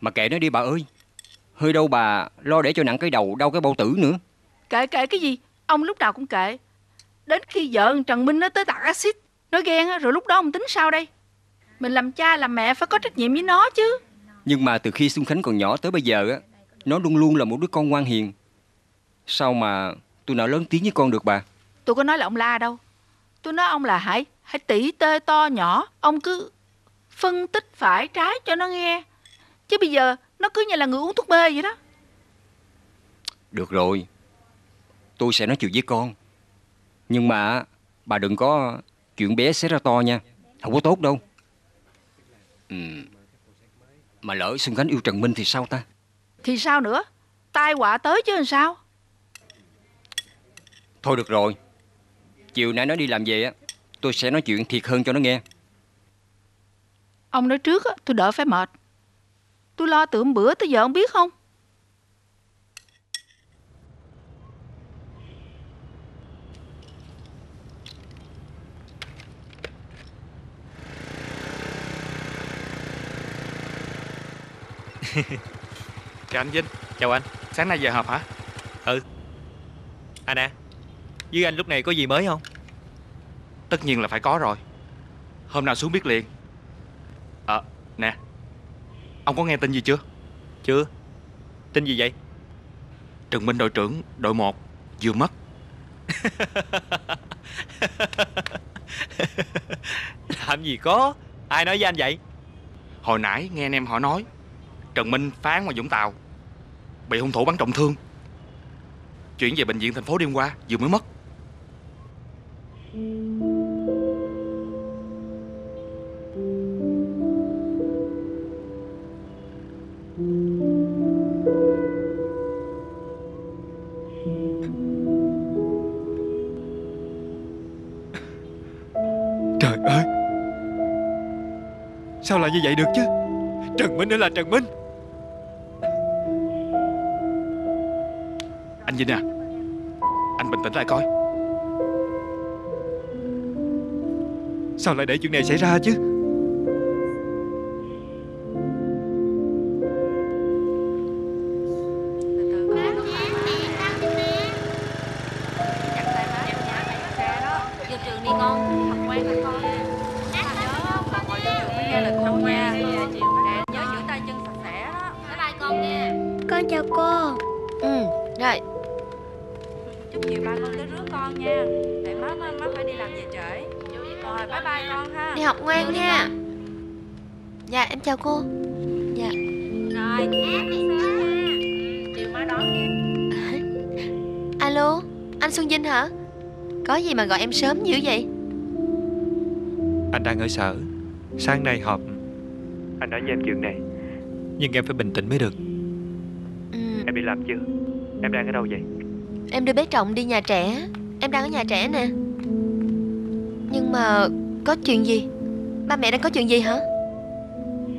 Mà kệ nó đi bà ơi, hơi đâu bà lo để cho nặng cái đầu đau cái bao tử nữa. Kệ kệ cái gì, ông lúc nào cũng kệ. Đến khi vợ Trần Minh nó tới tạt axit, nó ghen rồi lúc đó ông tính sao đây? Mình làm cha làm mẹ phải có trách nhiệm với nó chứ. Nhưng mà từ khi Xuân Khánh còn nhỏ tới bây giờ á, nó luôn luôn là một đứa con ngoan hiền. Sao mà tôi nào lớn tiếng với con được bà? Tôi có nói là ông la đâu. Tôi nói ông là hãy tỉ tê to nhỏ, ông cứ phân tích phải trái cho nó nghe. Chứ bây giờ nó cứ như là người uống thuốc mê vậy đó. Được rồi, tôi sẽ nói chuyện với con. Nhưng mà bà đừng có chuyện bé xé ra to nha, không có tốt đâu. Mà lỡ Xuân Khánh yêu Trần Minh thì sao ta? Thì sao nữa, tai họa tới chứ làm sao. Thôi được rồi, chiều nay nó đi làm về á, tôi sẽ nói chuyện thiệt hơn cho nó nghe. Ông nói trước á, tôi đỡ phải mệt. Tôi lo từ hôm bữa tới giờ ông biết không? Chào anh Vinh. Chào anh. Sáng nay giờ họp hả? Ừ. Anh à, với anh lúc này có gì mới không? Tất nhiên là phải có rồi. Hôm nào xuống biết liền. Nè, ông có nghe tin gì chưa? Chưa. Tin gì vậy? Trần Minh đội trưởng đội 1 vừa mất. Làm gì có. Ai nói với anh vậy? Hồi nãy nghe anh em họ nói Trần Minh phán ngoài Vũng Tàu bị hung thủ bắn trọng thương, chuyển về bệnh viện thành phố đêm qua vừa mới mất. Trời ơi, sao lại như vậy được chứ? Trần Minh nữa là Trần Minh. Anh Vinh à, anh bình tĩnh lại coi. Sao lại để chuyện này xảy ra chứ? Con chào cô. Rồi. Chúc chiều ba con tới rước con nha. Để má phải đi làm về trễ. Rồi, bye bye con ha. Đi học ngoan nha. Dạ, em chào cô. Dạ. Rồi, em đi xa ha. Chiều má đón kìa. Alo, anh Xuân Vinh hả? Có gì mà gọi em sớm dữ vậy? Anh đang ở sở, sáng nay họp. Anh nói với em chuyện này, nhưng em phải bình tĩnh mới được. Em đi làm chưa? Em đang ở đâu vậy? Em đưa bé Trọng đi nhà trẻ. Em đang ở nhà trẻ nè. Nhưng mà có chuyện gì? Ba mẹ đang có chuyện gì hả?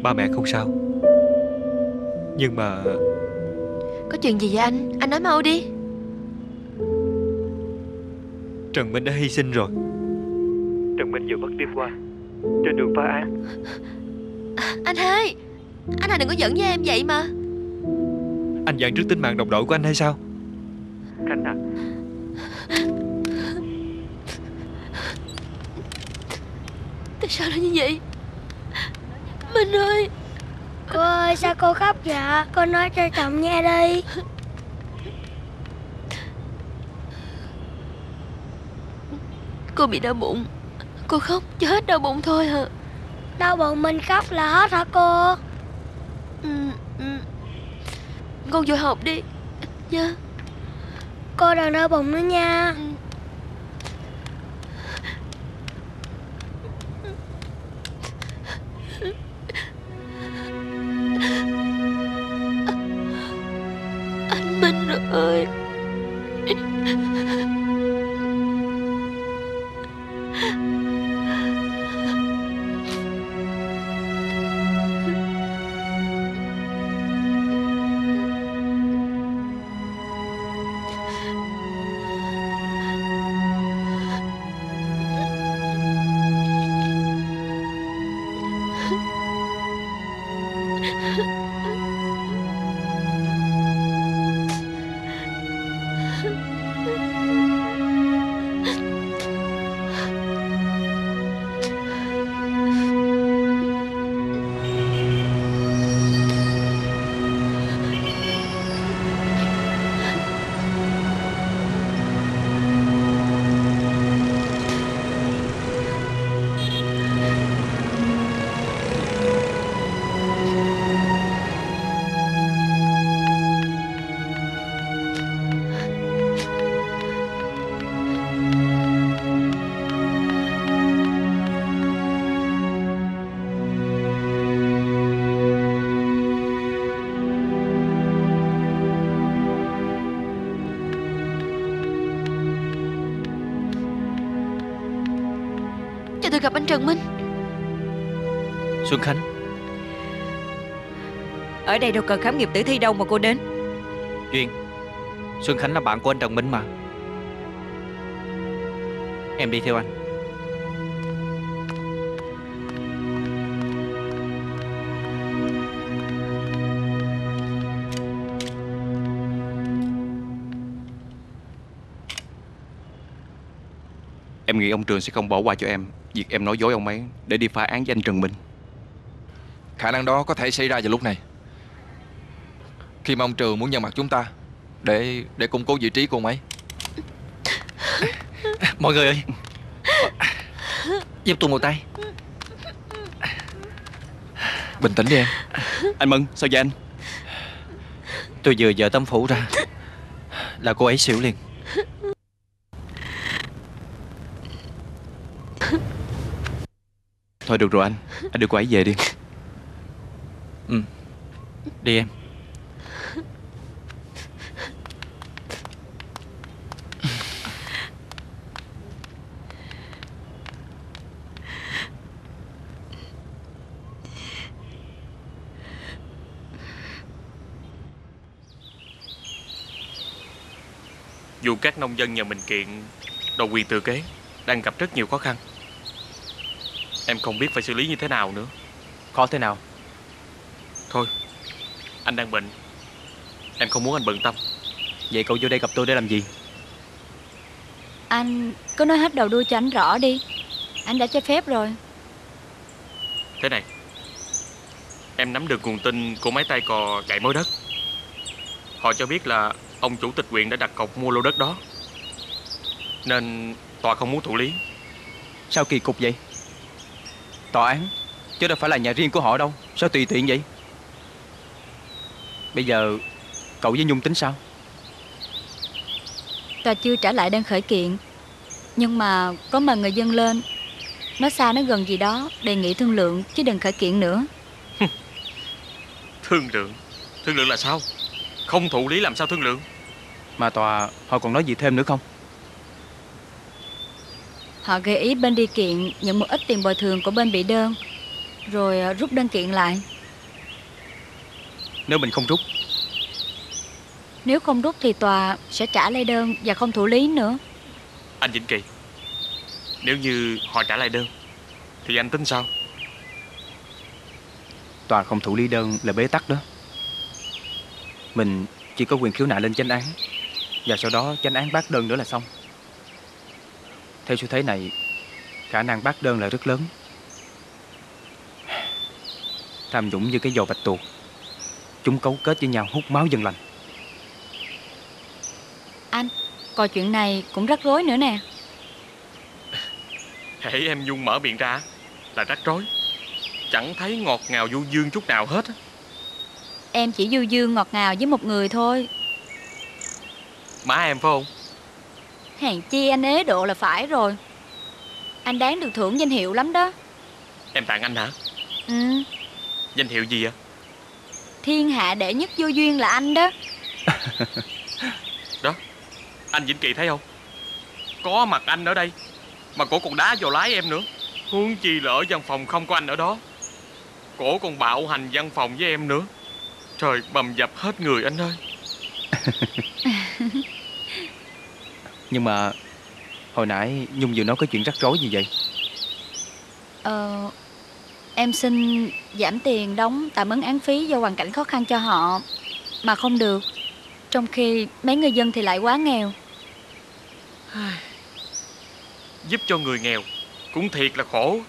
Ba mẹ không sao. Nhưng mà có chuyện gì vậy anh? Anh nói mau đi. Trần Minh đã hy sinh rồi. Trần Minh vừa mất đêm qua trên đường phá án. Anh hai, anh hai đừng có giận với em vậy mà. Anh giận trước tính mạng đồng đội của anh hay sao? Khánh à, tại sao lại như vậy? Minh ơi. Cô ơi, sao cô khóc vậy? Cô nói cho chồng nghe đi. Cô bị đau bụng, cô khóc cho hết đau bụng thôi hả? Đau bụng mình khóc là hết hả cô? Con vô học đi nha. Cô đừng đau bụng nữa nha. Anh Minh ơi. cho tôi gặp anh Trần Minh. Xuân Khánh, ở đây đâu cần khám nghiệm tử thi đâu mà cô đến. Duyên, Xuân Khánh là bạn của anh Trần Minh mà. Em đi theo anh. Em nghĩ ông Trường sẽ không bỏ qua cho em việc em nói dối ông ấy để đi phá án với anh Trần Minh. Khả năng đó có thể xảy ra vào lúc này, khi mà ông Trường muốn nhận mặt chúng ta để củng cố vị trí của ông ấy. Mọi người ơi, giúp tôi một tay. Bình tĩnh đi em. Anh Mừng, sao vậy anh? Tôi vừa dở tấm phủ ra là cô ấy xỉu liền. Thôi được rồi anh đưa cô ấy về đi. Ừ, đi em. Dù các nông dân nhà mình kiện đòi quyền thừa kế đang gặp rất nhiều khó khăn, em không biết phải xử lý như thế nào nữa. Khó thế nào? Thôi, anh đang bệnh, em không muốn anh bận tâm. Vậy cậu vô đây gặp tôi để làm gì? Anh có nói hết đầu đuôi cho anh rõ đi. Anh đã cho phép rồi. Thế này, em nắm được nguồn tin của mấy tay cò chạy mối đất. Họ cho biết là ông chủ tịch huyện đã đặt cọc mua lô đất đó, nên tòa không muốn thụ lý. Sao kỳ cục vậy? Tòa án chứ đâu phải là nhà riêng của họ đâu, sao tùy tiện vậy? Bây giờ cậu với Nhung tính sao? Tòa chưa trả lại đơn khởi kiện, nhưng mà có mời người dân lên, nó xa nó gần gì đó, đề nghị thương lượng chứ đừng khởi kiện nữa. Thương lượng là sao? Không thụ lý làm sao thương lượng? Mà tòa họ còn nói gì thêm nữa không? Họ gợi ý bên đi kiện nhận một ít tiền bồi thường của bên bị đơn, rồi rút đơn kiện lại. Nếu mình không rút? Nếu không rút thì tòa sẽ trả lại đơn và không thụ lý nữa. Anh Vĩnh Kỳ, nếu như họ trả lại đơn thì anh tính sao? Tòa không thụ lý đơn là bế tắc đó. Mình chỉ có quyền khiếu nại lên chánh án, và sau đó chánh án bác đơn nữa là xong. Theo xu thế này, khả năng bác đơn là rất lớn. Tham nhũng như cái giò bạch tuộc, chúng cấu kết với nhau hút máu dân lành. Anh, coi chuyện này cũng rắc rối nữa nè. Hễ em Nhung mở miệng ra là rắc rối, chẳng thấy ngọt ngào du dương chút nào hết. Em chỉ du dương ngọt ngào với một người thôi. Má em phải không? Hèn chi anh ế độ là phải rồi. Anh đáng được thưởng danh hiệu lắm đó. Em tặng anh hả? Ừ. Danh hiệu gì vậy? Thiên hạ đệ nhất vô duyên là anh đó. Đó, anh Vĩnh Kỳ thấy không? Có mặt anh ở đây mà cổ còn đá vào lái em nữa, huống chi là ở văn phòng không có anh ở đó. Cổ còn bạo hành văn phòng với em nữa. Trời, bầm dập hết người anh ơi. Nhưng mà hồi nãy Nhung vừa nói cái chuyện rắc rối gì vậy? Em xin giảm tiền đóng tạm ứng án phí do hoàn cảnh khó khăn cho họ, mà không được, trong khi mấy người dân thì lại quá nghèo. Giúp cho người nghèo cũng thiệt là khổ.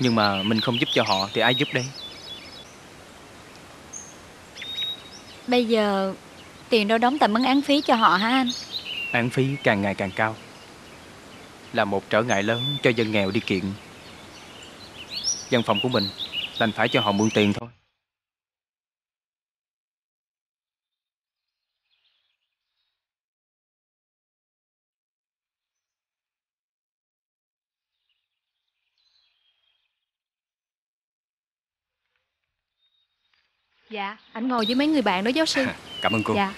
Nhưng mà mình không giúp cho họ thì ai giúp đây? Bây giờ tiền đâu đóng tạm ứng án phí cho họ hả anh? Án phí càng ngày càng cao, là một trở ngại lớn cho dân nghèo đi kiện. Văn phòng của mình đành phải cho họ mượn tiền thôi. Dạ, anh ngồi với mấy người bạn đó giáo sư. Cảm ơn cô. Dạ.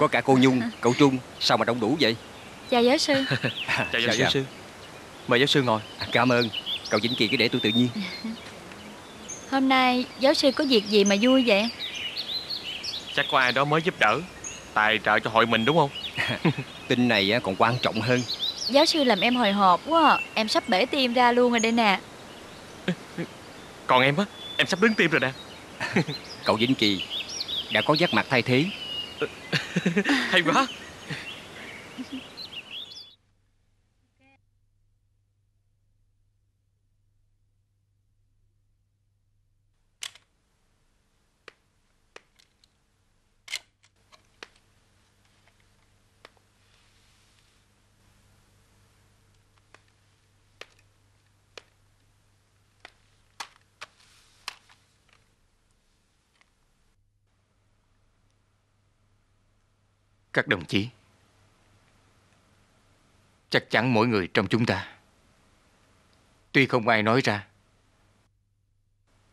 Có cả cô Nhung, cậu Trung. Sao mà đông đủ vậy? Chào giáo sư. Chào giáo sư. Mời giáo sư ngồi. Cảm ơn. Cậu Vĩnh Kỳ cứ để tôi tự nhiên. Hôm nay giáo sư có việc gì mà vui vậy? Chắc có ai đó mới giúp đỡ, tài trợ cho hội mình đúng không? Tin này còn quan trọng hơn. Giáo sư làm em hồi hộp quá à. Em sắp bể tim ra luôn rồi đây nè. Còn em á, em sắp đứng tim rồi nè. Cậu Vĩnh Kỳ đã có giác mạc thay thế. Hay quá. Các đồng chí, chắc chắn mỗi người trong chúng ta, tuy không ai nói ra,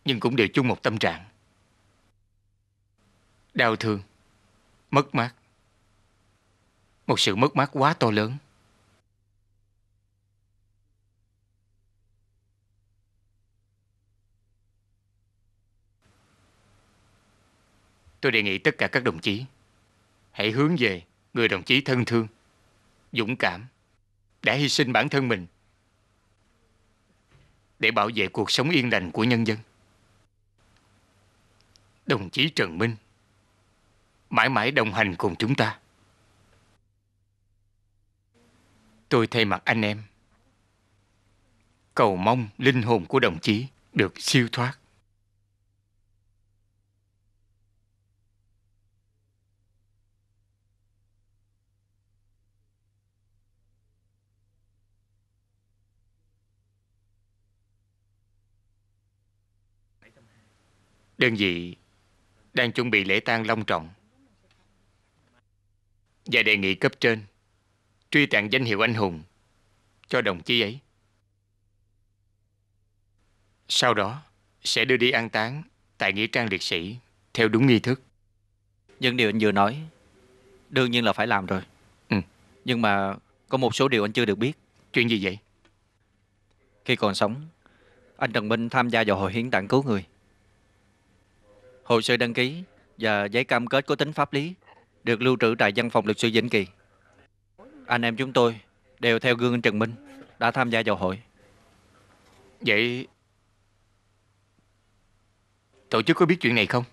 nhưng cũng đều chung một tâm trạng. Đau thương, mất mát. Một sự mất mát quá to lớn. Tôi đề nghị tất cả các đồng chí hãy hướng về người đồng chí thân thương, dũng cảm, đã hy sinh bản thân mình để bảo vệ cuộc sống yên lành của nhân dân. Đồng chí Trần Minh mãi mãi đồng hành cùng chúng ta. Tôi thay mặt anh em cầu mong linh hồn của đồng chí được siêu thoát. Đơn vị đang chuẩn bị lễ tang long trọng và đề nghị cấp trên truy tặng danh hiệu anh hùng cho đồng chí ấy. Sau đó sẽ đưa đi an táng tại nghĩa trang liệt sĩ theo đúng nghi thức. Những điều anh vừa nói đương nhiên là phải làm rồi. Nhưng mà có một số điều anh chưa được biết. Chuyện gì vậy? Khi còn sống, anh Trần Minh tham gia vào hội hiến tạng cứu người. Hồ sơ đăng ký và giấy cam kết có tính pháp lý được lưu trữ tại văn phòng luật sư Vĩnh Kỳ. Anh em chúng tôi đều theo gương anh Trần Minh đã tham gia vào hội. Vậy tổ chức có biết chuyện này không?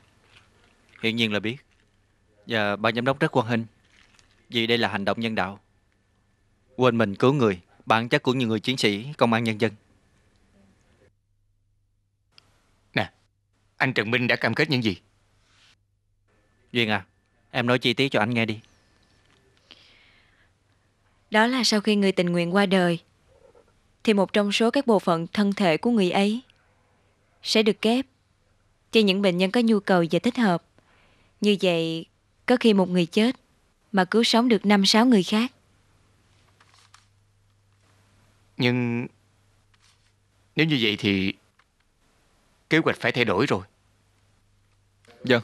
Hiển nhiên là biết. Và ban giám đốc rất hoan nghênh, vì đây là hành động nhân đạo, quên mình cứu người, bản chất của những người chiến sĩ công an nhân dân. Anh Trần Minh đã cam kết những gì? Duyên à, em nói chi tiết cho anh nghe đi. Đó là sau khi người tình nguyện qua đời thì một trong số các bộ phận thân thể của người ấy sẽ được ghép cho những bệnh nhân có nhu cầu và thích hợp. Như vậy, có khi một người chết mà cứu sống được 5-6 người khác. Nhưng nếu như vậy thì kế hoạch phải thay đổi rồi. Vâng,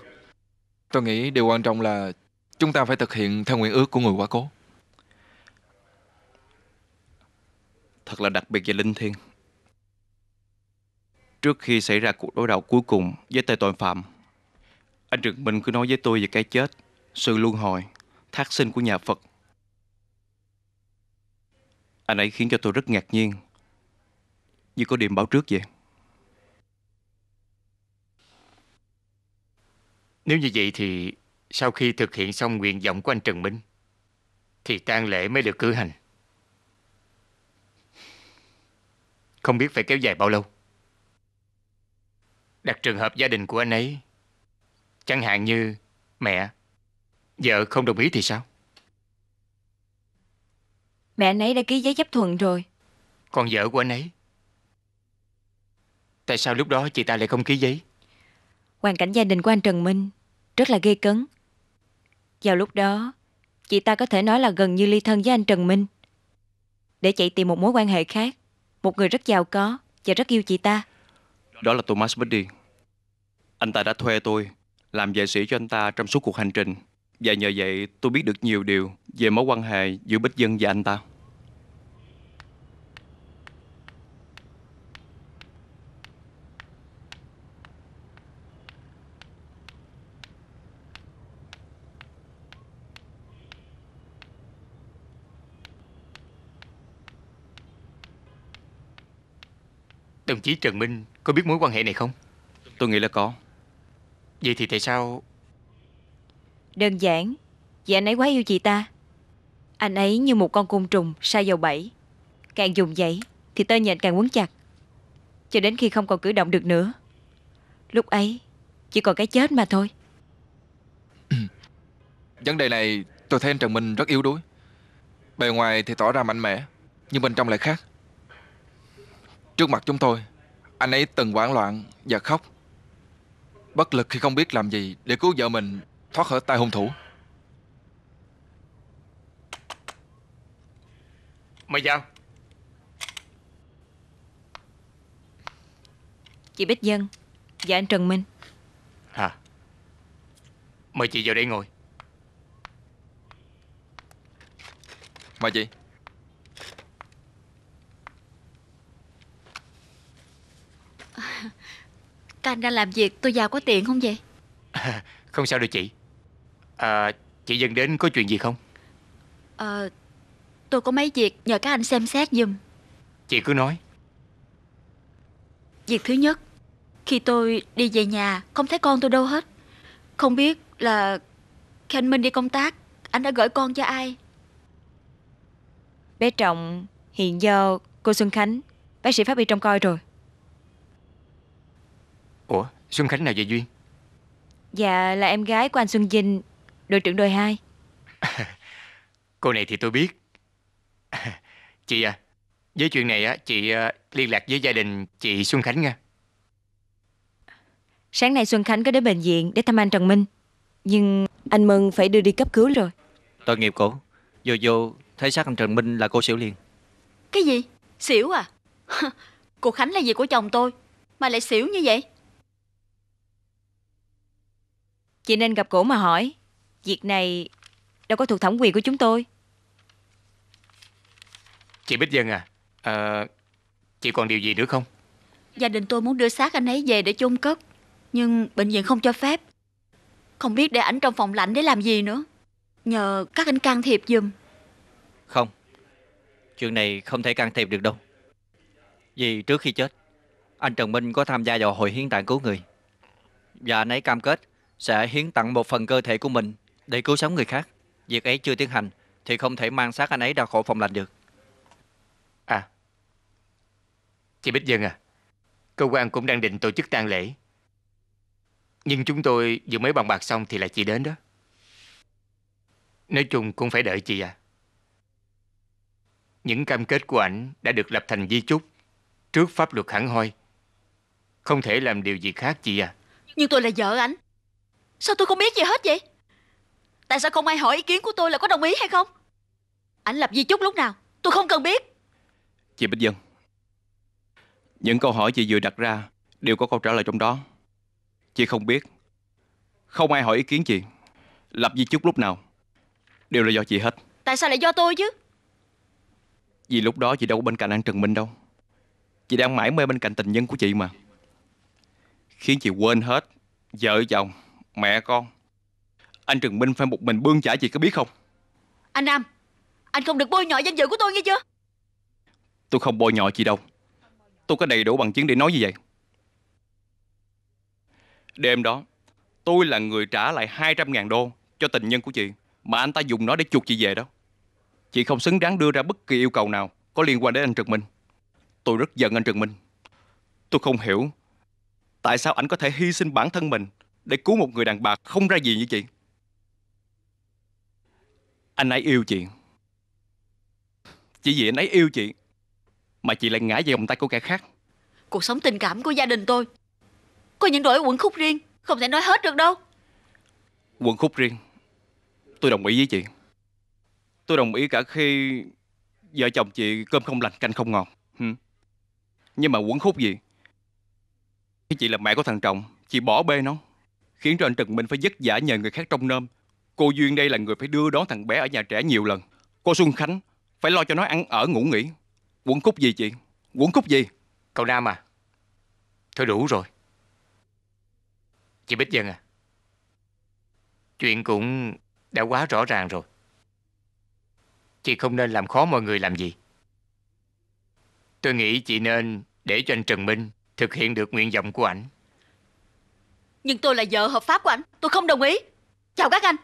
tôi nghĩ điều quan trọng là chúng ta phải thực hiện theo nguyện ước của người quá cố. Thật là đặc biệt và linh thiêng. Trước khi xảy ra cuộc đối đầu cuối cùng với tên tội phạm, anh Trần Minh cứ nói với tôi về cái chết, sự luân hồi, thác sinh của nhà Phật. Anh ấy khiến cho tôi rất ngạc nhiên, như có điểm báo trước vậy. Nếu như vậy thì sau khi thực hiện xong nguyện vọng của anh Trần Minh thì tang lễ mới được cử hành. Không biết phải kéo dài bao lâu. Đặt trường hợp gia đình của anh ấy, chẳng hạn như mẹ, vợ không đồng ý thì sao? Mẹ anh ấy đã ký giấy chấp thuận rồi. Còn vợ của anh ấy, tại sao lúc đó chị ta lại không ký giấy? Hoàn cảnh gia đình của anh Trần Minh rất là ghê cấn. Vào lúc đó, chị ta có thể nói là gần như ly thân với anh Trần Minh để chạy tìm một mối quan hệ khác. Một người rất giàu có và rất yêu chị ta. Đó là Thomas Birdy. Anh ta đã thuê tôi làm vệ sĩ cho anh ta trong suốt cuộc hành trình Và nhờ vậy tôi biết được nhiều điều về mối quan hệ giữa Bích Vân và anh ta. Đồng chí Trần Minh có biết mối quan hệ này không? Tôi nghĩ là có. Vậy thì tại sao? Đơn giản, vì anh ấy quá yêu chị ta. Anh ấy như một con côn trùng sa vào bẫy. Càng dùng dãy thì tơ nhện càng quấn chặt, cho đến khi không còn cử động được nữa. Lúc ấy chỉ còn cái chết mà thôi. Vấn đề này tôi thấy anh Trần Minh rất yếu đuối. Bề ngoài thì tỏ ra mạnh mẽ, nhưng bên trong lại khác. Trước mặt chúng tôi, anh ấy từng hoảng loạn và khóc, bất lực khi không biết làm gì để cứu vợ mình thoát khỏi tay hung thủ. Mời vào. Chị Bích Vân và anh Trần Minh. Hả? Mời chị vào đây ngồi. Mời chị. Các anh đang làm việc tôi vào có tiện không vậy? Không sao đâu chị. Chị Vân đến có chuyện gì không? Tôi có mấy việc nhờ các anh xem xét giùm. Chị cứ nói. Việc thứ nhất, khi tôi đi về nhà không thấy con tôi đâu hết. Không biết là khi anh Minh đi công tác, anh đã gửi con cho ai? Bé Trọng hiện giờ cô Xuân Khánh, bác sĩ pháp y trông coi rồi. Ủa, Xuân Khánh nào vậy Duyên? Dạ, là em gái của anh Xuân Vinh, đội trưởng đội 2. Cô này thì tôi biết. Chị à, với chuyện này á, chị liên lạc với gia đình chị Xuân Khánh nha. Sáng nay Xuân Khánh có đến bệnh viện để thăm anh Trần Minh, nhưng anh Mừng phải đưa đi cấp cứu rồi. Tội nghiệp cổ, vô thấy xác anh Trần Minh là cô xỉu liền. Cái gì? Xỉu à? Cô Khánh là gì của chồng tôi mà lại xỉu như vậy? Chị nên gặp cổ mà hỏi. Việc này đâu có thuộc thẩm quyền của chúng tôi. Chị Bích Vân à, chị còn điều gì nữa không? Gia đình tôi muốn đưa xác anh ấy về để chôn cất, nhưng bệnh viện không cho phép. Không biết để ảnh trong phòng lạnh để làm gì nữa. Nhờ các anh can thiệp giùm. Không, chuyện này không thể can thiệp được đâu. Vì trước khi chết, anh Trần Minh có tham gia vào hội hiến tạng cứu người, và anh ấy cam kết sẽ hiến tặng một phần cơ thể của mình để cứu sống người khác. Việc ấy chưa tiến hành thì không thể mang xác anh ấy ra khỏi phòng lạnh được. À, chị Bích Vân à, cơ quan cũng đang định tổ chức tang lễ, nhưng chúng tôi vừa mới bàn bạc xong thì là chị đến đó. Nói chung cũng phải đợi chị à. Những cam kết của ảnh đã được lập thành di chúc trước pháp luật hẳn hoi, không thể làm điều gì khác chị à. Nhưng tôi là vợ ảnh, sao tôi không biết gì hết vậy? Tại sao không ai hỏi ý kiến của tôi là có đồng ý hay không? Ảnh lập di chúc lúc nào tôi không cần biết. Chị Bích Vân, những câu hỏi chị vừa đặt ra đều có câu trả lời trong đó. Chị không biết, không ai hỏi ý kiến chị. Lập di chúc lúc nào đều là do chị hết. Tại sao lại do tôi chứ? Vì lúc đó chị đâu có bên cạnh anh Trần Minh đâu. Chị đang mãi mê bên cạnh tình nhân của chị mà, khiến chị quên hết vợ chồng, mẹ con. Anh Trần Minh phải một mình bươn chải, chị có biết không? Anh Nam, anh không được bôi nhọ danh dự của tôi nghe chưa? Tôi không bôi nhọ chị đâu. Tôi có đầy đủ bằng chứng để nói như vậy. Đêm đó, tôi là người trả lại 200.000 đô cho tình nhân của chị, mà anh ta dùng nó để chuộc chị về đó. Chị không xứng đáng đưa ra bất kỳ yêu cầu nào có liên quan đến anh Trần Minh. Tôi rất giận anh Trần Minh. Tôi không hiểu tại sao anh có thể hy sinh bản thân mình để cứu một người đàn bà không ra gì như chị. Anh ấy yêu chị, chỉ vì anh ấy yêu chị mà chị lại ngã vào vòng tay của kẻ khác. Cuộc sống tình cảm của gia đình tôi có những nỗi uẩn khúc riêng, không thể nói hết được đâu. Uẩn khúc riêng, tôi đồng ý với chị. Tôi đồng ý cả khi vợ chồng chị cơm không lành canh không ngọt. Nhưng mà uẩn khúc gì? Chị là mẹ của thằng Trọng, chị bỏ bê nó, khiến cho anh Trần Minh phải vất vả nhờ người khác trông nom, Cô Duyên đây là người phải đưa đón thằng bé ở nhà trẻ nhiều lần. Cô Xuân Khánh phải lo cho nó ăn ở ngủ nghỉ. Quận khúc gì chị? Quận khúc gì? Cậu Nam à, thôi đủ rồi. Chị Bích Vân à, chuyện cũng đã quá rõ ràng rồi. Chị không nên làm khó mọi người làm gì. Tôi nghĩ chị nên để cho anh Trần Minh thực hiện được nguyện vọng của ảnh. Nhưng tôi là vợ hợp pháp của ảnh, tôi không đồng ý. Chào các anh.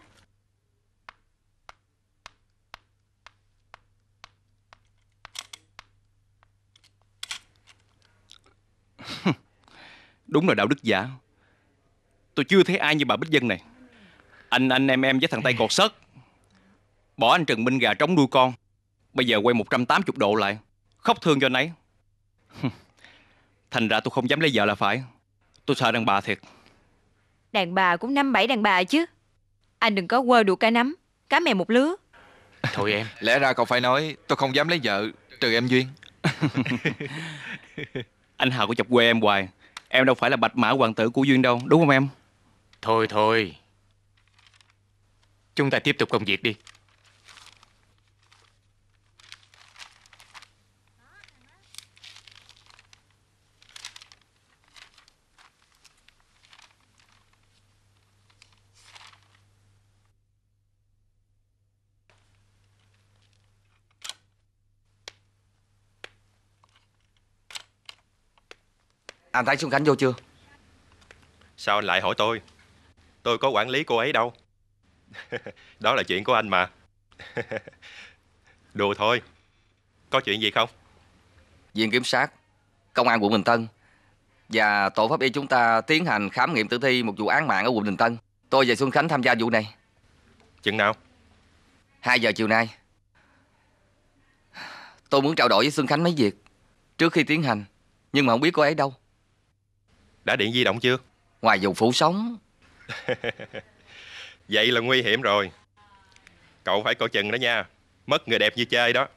Đúng là đạo đức giả. Tôi chưa thấy ai như bà Bích Vân này. Anh em với thằng tay cột sớt. Bỏ anh Trần Minh gà trống nuôi con, bây giờ quay 180 độ lại, khóc thương cho anh ấy. Thành ra tôi không dám lấy vợ là phải. Tôi sợ đàn bà thiệt. Đàn bà cũng 5-7 đàn bà chứ. Anh đừng có quơ đũa cả nắm, cá mè một lứa. Thôi em, lẽ ra cậu phải nói tôi không dám lấy vợ, trừ em Duyên. Anh Hào có chọc quê em hoài. Em đâu phải là bạch mã hoàng tử của Duyên đâu, đúng không em? Thôi thôi, chúng ta tiếp tục công việc đi. Anh thấy Xuân Khánh vô chưa? Sao anh lại hỏi tôi? Tôi có quản lý cô ấy đâu. Đó là chuyện của anh mà. Đùa thôi. Có chuyện gì không? Viện Kiểm sát, Công an quận Bình Tân và tổ pháp y chúng ta tiến hành khám nghiệm tử thi một vụ án mạng ở quận Bình Tân. Tôi và Xuân Khánh tham gia vụ này. Chừng nào? 2 giờ chiều nay. Tôi muốn trao đổi với Xuân Khánh mấy việc trước khi tiến hành, nhưng mà không biết cô ấy đâu. Đã điện di động chưa? Ngoài vùng phủ sóng. Vậy là nguy hiểm rồi. Cậu phải coi chừng đó nha. Mất người đẹp như chơi đó.